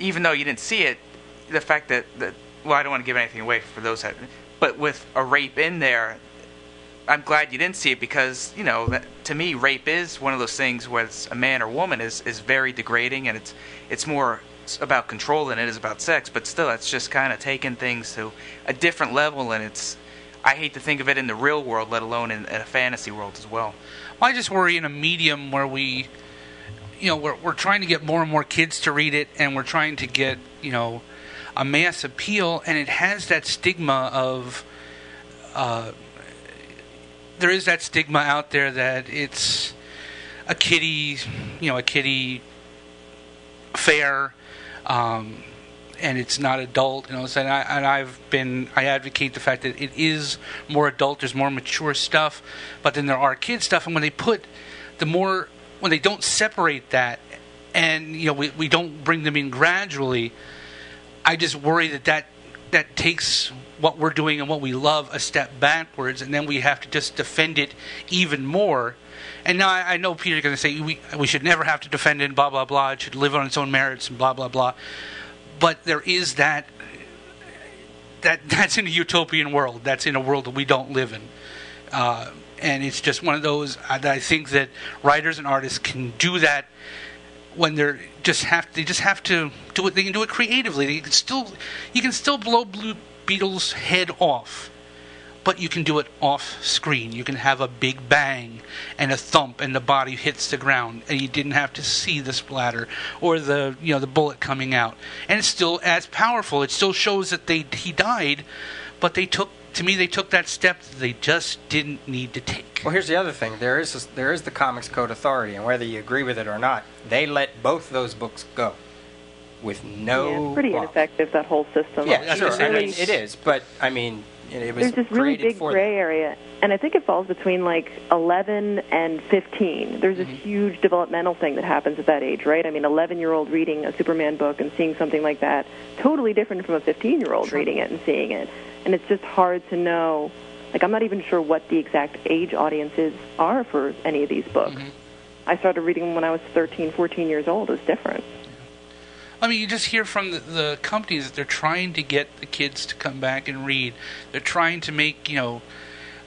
even though you didn't see it, the fact that, that well, I don't want to give anything away for those that, but with a rape in there, I'm glad you didn't see it, because, you know, that, to me, rape is one of those things where it's a man or woman is, is very degrading, and it's it's more about control than it is about sex. But still, it's just kind of taking things to a different level, and it's, I hate to think of it in the real world, let alone in, in a fantasy world as well. Well, I just worry in a medium where we, you know, we're, we're trying to get more and more kids to read it, and we're trying to get, you know, a mass appeal, and it has that stigma of, uh, there is that stigma out there that it's a kiddie, you know, a kiddie fair, um, and it's not adult, you know, and, I, and I've been, I advocate the fact that it is more adult, there's more mature stuff, but then there are kid stuff, and when they put the more, when they don't separate that, and, you know, we, we don't bring them in gradually, I just worry that that, that takes what we're doing and what we love a step backwards, and then we have to just defend it even more. And now I, I know Peter's going to say, we, we should never have to defend it, and blah, blah, blah, it should live on its own merits, and blah, blah, blah. But there is that, that that's in a utopian world. That's in a world that we don't live in. Uh, and it's just one of those that I think that writers and artists can do that when they're just have they just have to do it. They can do it creatively. They can still you can still blow Blue Beetle's head off, but you can do it off screen. You can have a big bang and a thump, and the body hits the ground, and you didn't have to see the splatter or the you know the bullet coming out. And it's still as powerful. It still shows that they he died, but they took. To me, they took that step that they just didn't need to take. Well, here's the other thing. There is this, there is the Comics Code Authority, and whether you agree with it or not, they let both those books go with no... Yeah, it's pretty law. Ineffective, that whole system. Yeah, sure. I mean, it is, but, I mean, it was created for... There's this really big gray them. area, and I think it falls between, like, eleven and fifteen. There's this mm-hmm. huge developmental thing that happens at that age, right? I mean, eleven-year-old reading a Superman book and seeing something like that, totally different from a fifteen-year-old sure. reading it and seeing it. And it's just hard to know, like, I'm not even sure what the exact age audiences are for any of these books. Mm-hmm. I started reading them when I was thirteen, fourteen years old. It was different. I mean, you just hear from the, the companies that they're trying to get the kids to come back and read. They're trying to make, you know,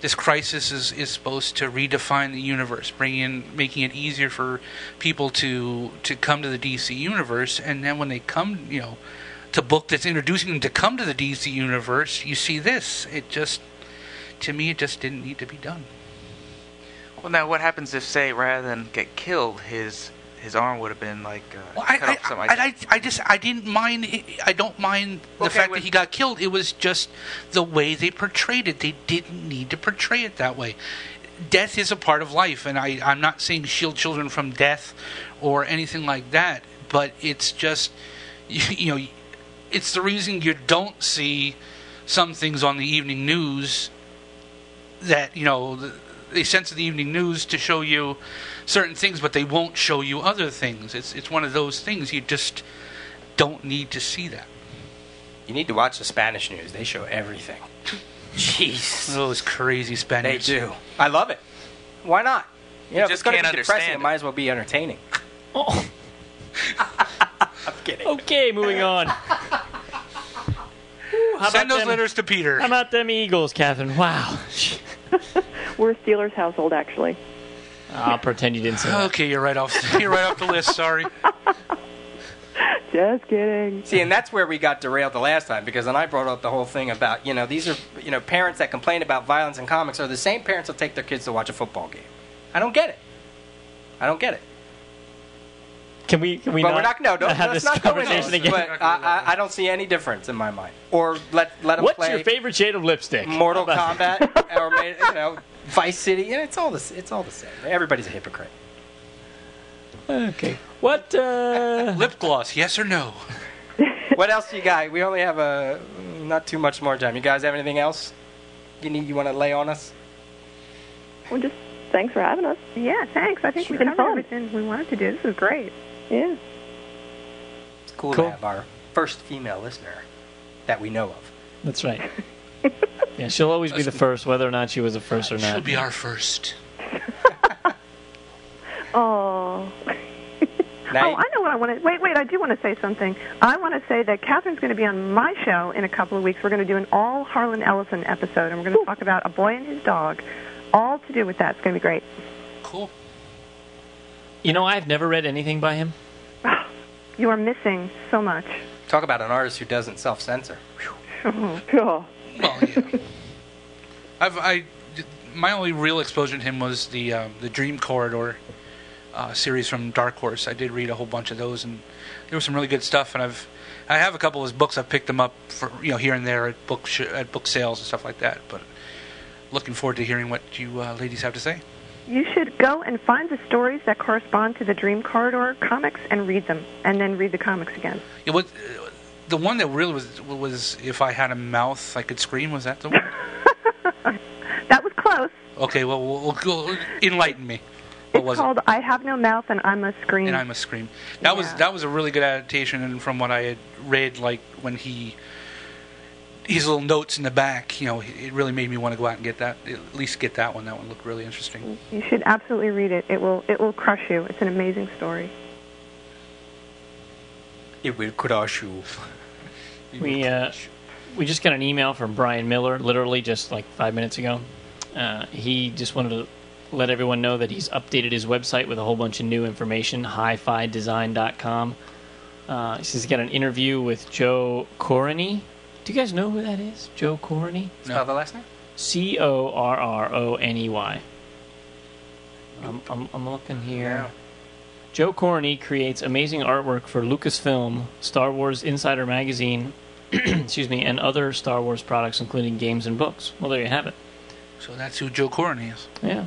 this crisis is, is supposed to redefine the universe, bringing in, making it easier for people to, to come to the D C universe. And then when they come, you know, to book that's introducing them to come to the D C universe, you see this. It just, to me, it just didn't need to be done. Well, now what happens if, say, rather than get killed, his his arm would have been like uh, well, cut I, off? I, something I, like I, I just I didn't mind. It. I don't mind the okay, fact when, that he got killed. It was just the way they portrayed it. They didn't need to portray it that way. Death is a part of life, and I I'm not saying shield children from death or anything like that. But it's just you, you know. It's the reason you don't see some things on the evening news that, you know, they censor the evening news to show you certain things, but they won't show you other things. It's it's one of those things. You just don't need to see that. You need to watch the Spanish news. They show everything. Jeez. Those crazy Spanish. They do. I love it. Why not? You, you know, just if it's going to be depressing, it. it might as well be entertaining. Oh. I'm kidding. Okay, moving on. How Send those them, letters to Peter. How about them Eagles, Catherine? Wow. We're a Steelers household, actually. I'll pretend you didn't say that. Okay, you're right off. You're right off the list. Sorry. Just kidding. See, and that's where we got derailed the last time, because then I brought up the whole thing about you know these are you know parents that complain about violence in comics are the same parents that take their kids to watch a football game. I don't get it. I don't get it. Can we? Can we but not we're not. No, don't have this not conversation again. But I, I, I don't see any difference in my mind. Or let let them What's play. What's your favorite shade of lipstick? Mortal Kombat, or you know, Vice City. Yeah, it's all the it's all the same. Everybody's a hypocrite. Okay. What uh... lip gloss? Yes or no? What else you got? We only have a not too much more time. You guys have anything else? You need? You want to lay on us? Well, just thanks for having us. Yeah, thanks. I think sure. we covered everything we wanted to do. This is great. Yeah. It's cool, cool to have our first female listener that we know of. That's right. Yeah, she'll always be the first, whether or not she was the first or not. She'll be our first. Oh. Now oh, I know what I want to... Wait, wait, I do want to say something. I want to say that Catherine's going to be on my show in a couple of weeks. We're going to do an all Harlan Ellison episode, and we're going to Ooh. talk about A Boy and His Dog. all to do with that. It's going to be great. Cool. You know, I've never read anything by him. You are missing so much. Talk about an artist who doesn't self-censor. Oh, cool. Well, yeah. I've, I, my only real exposure to him was the uh, the Dream Corridor uh, series from Dark Horse. I did read a whole bunch of those, and there was some really good stuff. And I've I have a couple of his books. I've picked them up for you know here and there at book sh- at book sales and stuff like that. But looking forward to hearing what you uh, ladies have to say. You should go and find the stories that correspond to the Dream Corridor comics and read them, and then read the comics again. It was, the one that really was, was If I Had a Mouth, I Could Scream. Was that the one? That was close. Okay, well, we'll, we'll enlighten me. What it's was called it? I Have No Mouth and I Must Scream. And I Must Scream. That yeah. was that was a really good adaptation, and from what I had read, like when he his little notes in the back, you know, it really made me want to go out and get that. At least get that one. That one looked really interesting. You should absolutely read it. It will it will crush you. It's an amazing story. It will crush you. Will we uh, crush. we just got an email from Brian Miller, literally just like five minutes ago. Uh, he just wanted to let everyone know that he's updated his website with a whole bunch of new information, hi fi design dot com. Uh, he says he's got an interview with Joe Corrini. Do you guys know who that is? Joe Corrini? No. Spell the last name? C O R R O N E Y. I'm, I'm, I'm looking here. Wow. Joe Corrini creates amazing artwork for Lucasfilm, Star Wars Insider Magazine, excuse me, and other Star Wars products, including games and books. Well, there you have it. So that's who Joe Corrini is. Yeah.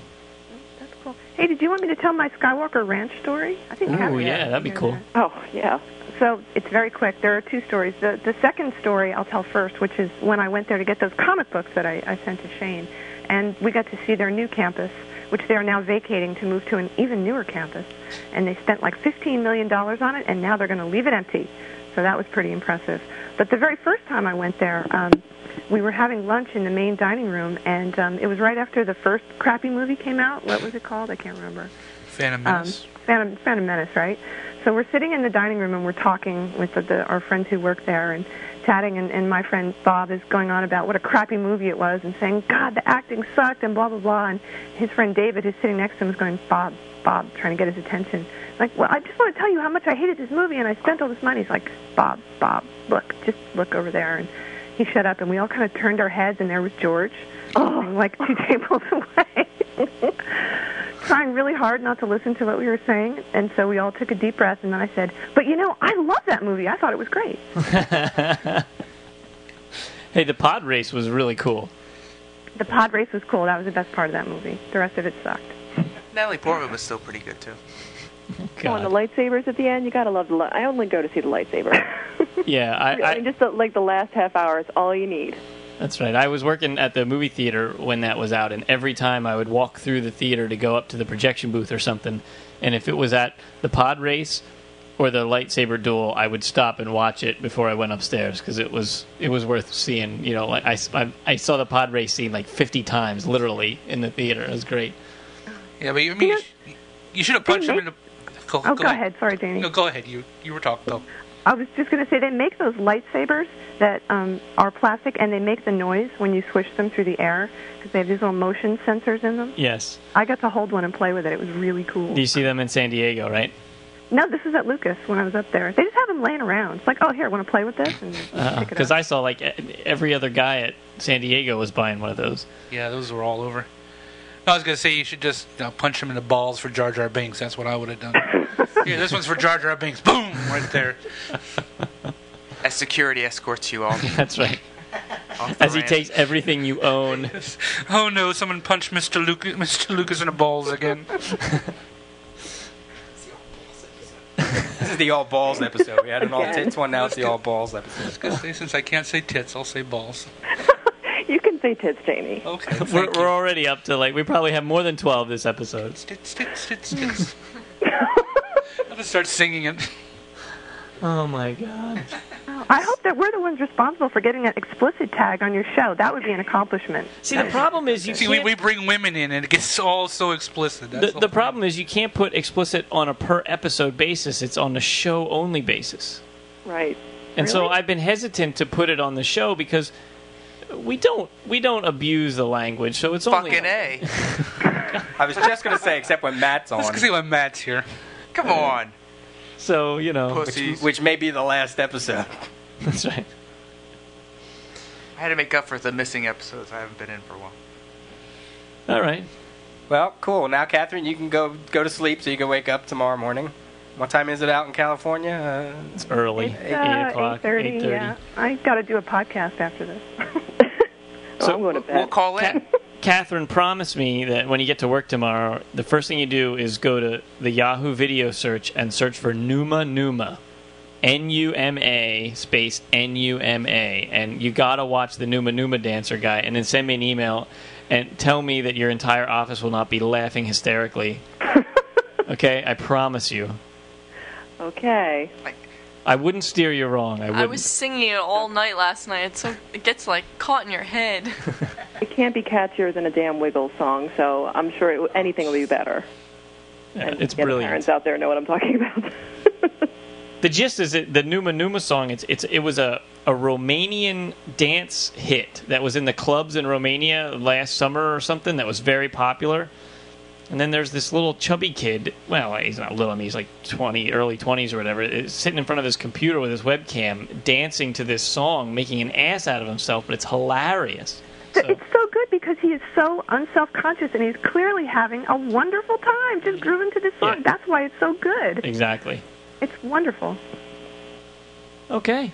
That's cool. Hey, did you want me to tell my Skywalker Ranch story? I think. Oh yeah, that'd be cool. That. Oh yeah. So it's very quick. There are two stories. The the second story I'll tell first, which is when I went there to get those comic books that I, I sent to Shane, and we got to see their new campus, which they are now vacating to move to an even newer campus, and they spent like fifteen million dollars on it, and now they're going to leave it empty. So that was pretty impressive. But the very first time I went there, um, we were having lunch in the main dining room, and um, it was right after the first crappy movie came out. What was it called? I can't remember. Phantom Menace. Um, Phantom, Phantom Menace, right? So we're sitting in the dining room, and we're talking with the, the, our friends who work there and chatting, and, and my friend Bob is going on about what a crappy movie it was and saying, God, the acting sucked and blah, blah, blah. And his friend David, who's sitting next to him, is going, Bob, Bob, trying to get his attention. Like, well, I just want to tell you how much I hated this movie, and I spent all this money. He's like, Bob, Bob, look, just look over there. And he shut up, and we all kind of turned our heads, and there was George, oh. like two tables away, trying really hard not to listen to what we were saying. And so we all took a deep breath, and then I said, but, you know, I love that movie. I thought it was great. Hey, the pod race was really cool. The pod race was cool. That was the best part of that movie. The rest of it sucked. Natalie Portman was still pretty good, too. Oh, and the lightsabers at the end, you gotta love the. Li- I only go to see the lightsaber. yeah, I, I, I mean, just the, like the last half hour is all you need. That's right. I was working at the movie theater when that was out, and every time I would walk through the theater to go up to the projection booth or something, and if it was at the pod race or the lightsaber duel, I would stop and watch it before I went upstairs because it was it was worth seeing. You know, like I, I I saw the pod race scene like fifty times literally in the theater. It was great. Yeah, but you I mean you, know, you should have punched him in the. Go, oh, go, go ahead. ahead. Sorry, Danny. No, go ahead. You you were talking, Bill. I was just going to say they make those lightsabers that um, are plastic, and they make the noise when you swish them through the air because they have these little motion sensors in them. Yes. I got to hold one and play with it. It was really cool. Do you see them in San Diego, right? No, this is at Lucas when I was up there. They just have them laying around. It's like, oh, here, want to play with this? Because uh, I saw like every other guy at San Diego was buying one of those. Yeah, those were all over. I was going to say you should just you know, punch him in the balls for Jar Jar Binks. That's what I would have done. Here, this one's for Jar Jar Binks. Boom! Right there. As security escorts you all. That's right. As he ranch. Takes everything you own. Oh, no, someone punched Mister Lucas, Mister Lucas in the balls again. This is the all balls episode. We had an all tits one, now it's the all balls episode. I was going to say, since I can't say tits, I'll say balls. You can say tits, Jamie. Okay. We're, we're already up to, like, we probably have more than twelve this episode. Tits, tits, tits, tits. I'm going to start singing it. Oh, my God. Oh, I hope that we're the ones responsible for getting an explicit tag on your show. That would be an accomplishment. See, the problem is you See, we, we bring women in, and it gets all so explicit. That's the the, the problem is you can't put explicit on a per-episode basis. It's on a show-only basis. Right. And really? So I've been hesitant to put it on the show because... we don't we don't abuse the language, so it's fucking only fucking A. I was just gonna say, except when Matt's on. Let's see when Matt's here. Come uh, on. So you know, which, which may be the last episode. That's right. I had to make up for the missing episodes. I haven't been in for a while. All right. Well, cool. Now, Catherine, you can go go to sleep so you can wake up tomorrow morning. What time is it out in California? Uh, it's early. It's, eight, uh, eight o'clock. eight thirty, eight thirty. Yeah. I got to do a podcast after this. So well, I'm going to bed. We'll call in. Ca- Catherine promised me that when you get to work tomorrow, the first thing you do is go to the Yahoo video search and search for Numa Numa. N U M A space N U M A. And you got to watch the Numa Numa Dancer guy and then send me an email and tell me that your entire office will not be laughing hysterically. Okay? I promise you. Okay. I wouldn't steer you wrong. I, I was singing it all night last night. It's so, it gets, like, caught in your head. It can't be catchier than a damn Wiggles song, so I'm sure it w- anything will be better. Yeah, and it's brilliant. Parents out there know what I'm talking about. The gist is that the Numa Numa song, it's, it's, it was a, a Romanian dance hit that was in the clubs in Romania last summer or something that was very popular. And then there's this little chubby kid. Well, he's not little. I mean, he's like twenty, early twenties or whatever, sitting in front of his computer with his webcam, dancing to this song, making an ass out of himself. But it's hilarious. So. It's so good because he is so unself-conscious, and he's clearly having a wonderful time just grooving to this song. Yeah. That's why it's so good. Exactly. It's wonderful. Okay.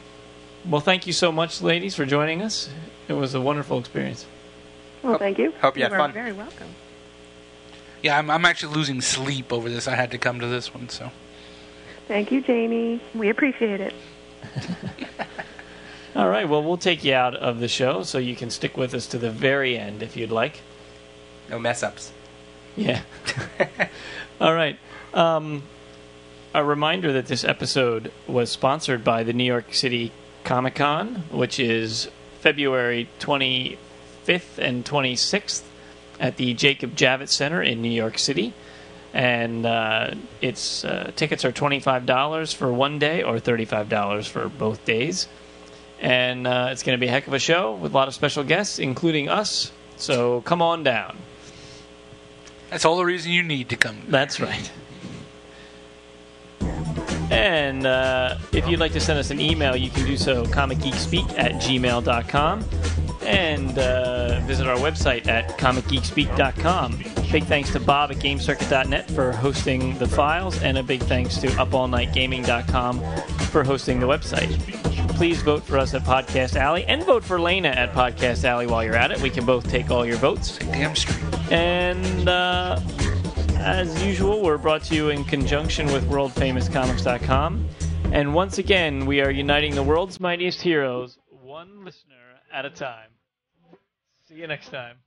Well, thank you so much, ladies, for joining us. It was a wonderful experience. Well, hope, thank you. Hope you, you had fun. You're very welcome. Yeah, I'm, I'm actually losing sleep over this. I had to come to this one, so. Thank you, Jamie. We appreciate it. All right, well, we'll take you out of the show so you can stick with us to the very end if you'd like. No mess-ups. Yeah. All right. Um, a reminder that this episode was sponsored by the New York City Comic-Con, which is February twenty-fifth and twenty-sixth. At the Jacob Javits Center in New York City. And uh, it's uh, tickets are twenty-five dollars for one day or thirty-five dollars for both days. And uh, it's going to be a heck of a show with a lot of special guests, including us. So come on down. That's all the reason you need to come. That's right. And uh, if you'd like to send us an email, you can do so, comic geek speak at gmail dot com. And uh, visit our website at comic geek speak dot com. Big thanks to Bob at game circuit dot net for hosting the files, and a big thanks to up all night gaming dot com for hosting the website. Please vote for us at Podcast Alley, and vote for Lena at Podcast Alley while you're at it. We can both take all your votes. Damn straight. And uh, as usual, we're brought to you in conjunction with world famous comics dot com. And once again, we are uniting the world's mightiest heroes, one listener at a time. See you next time.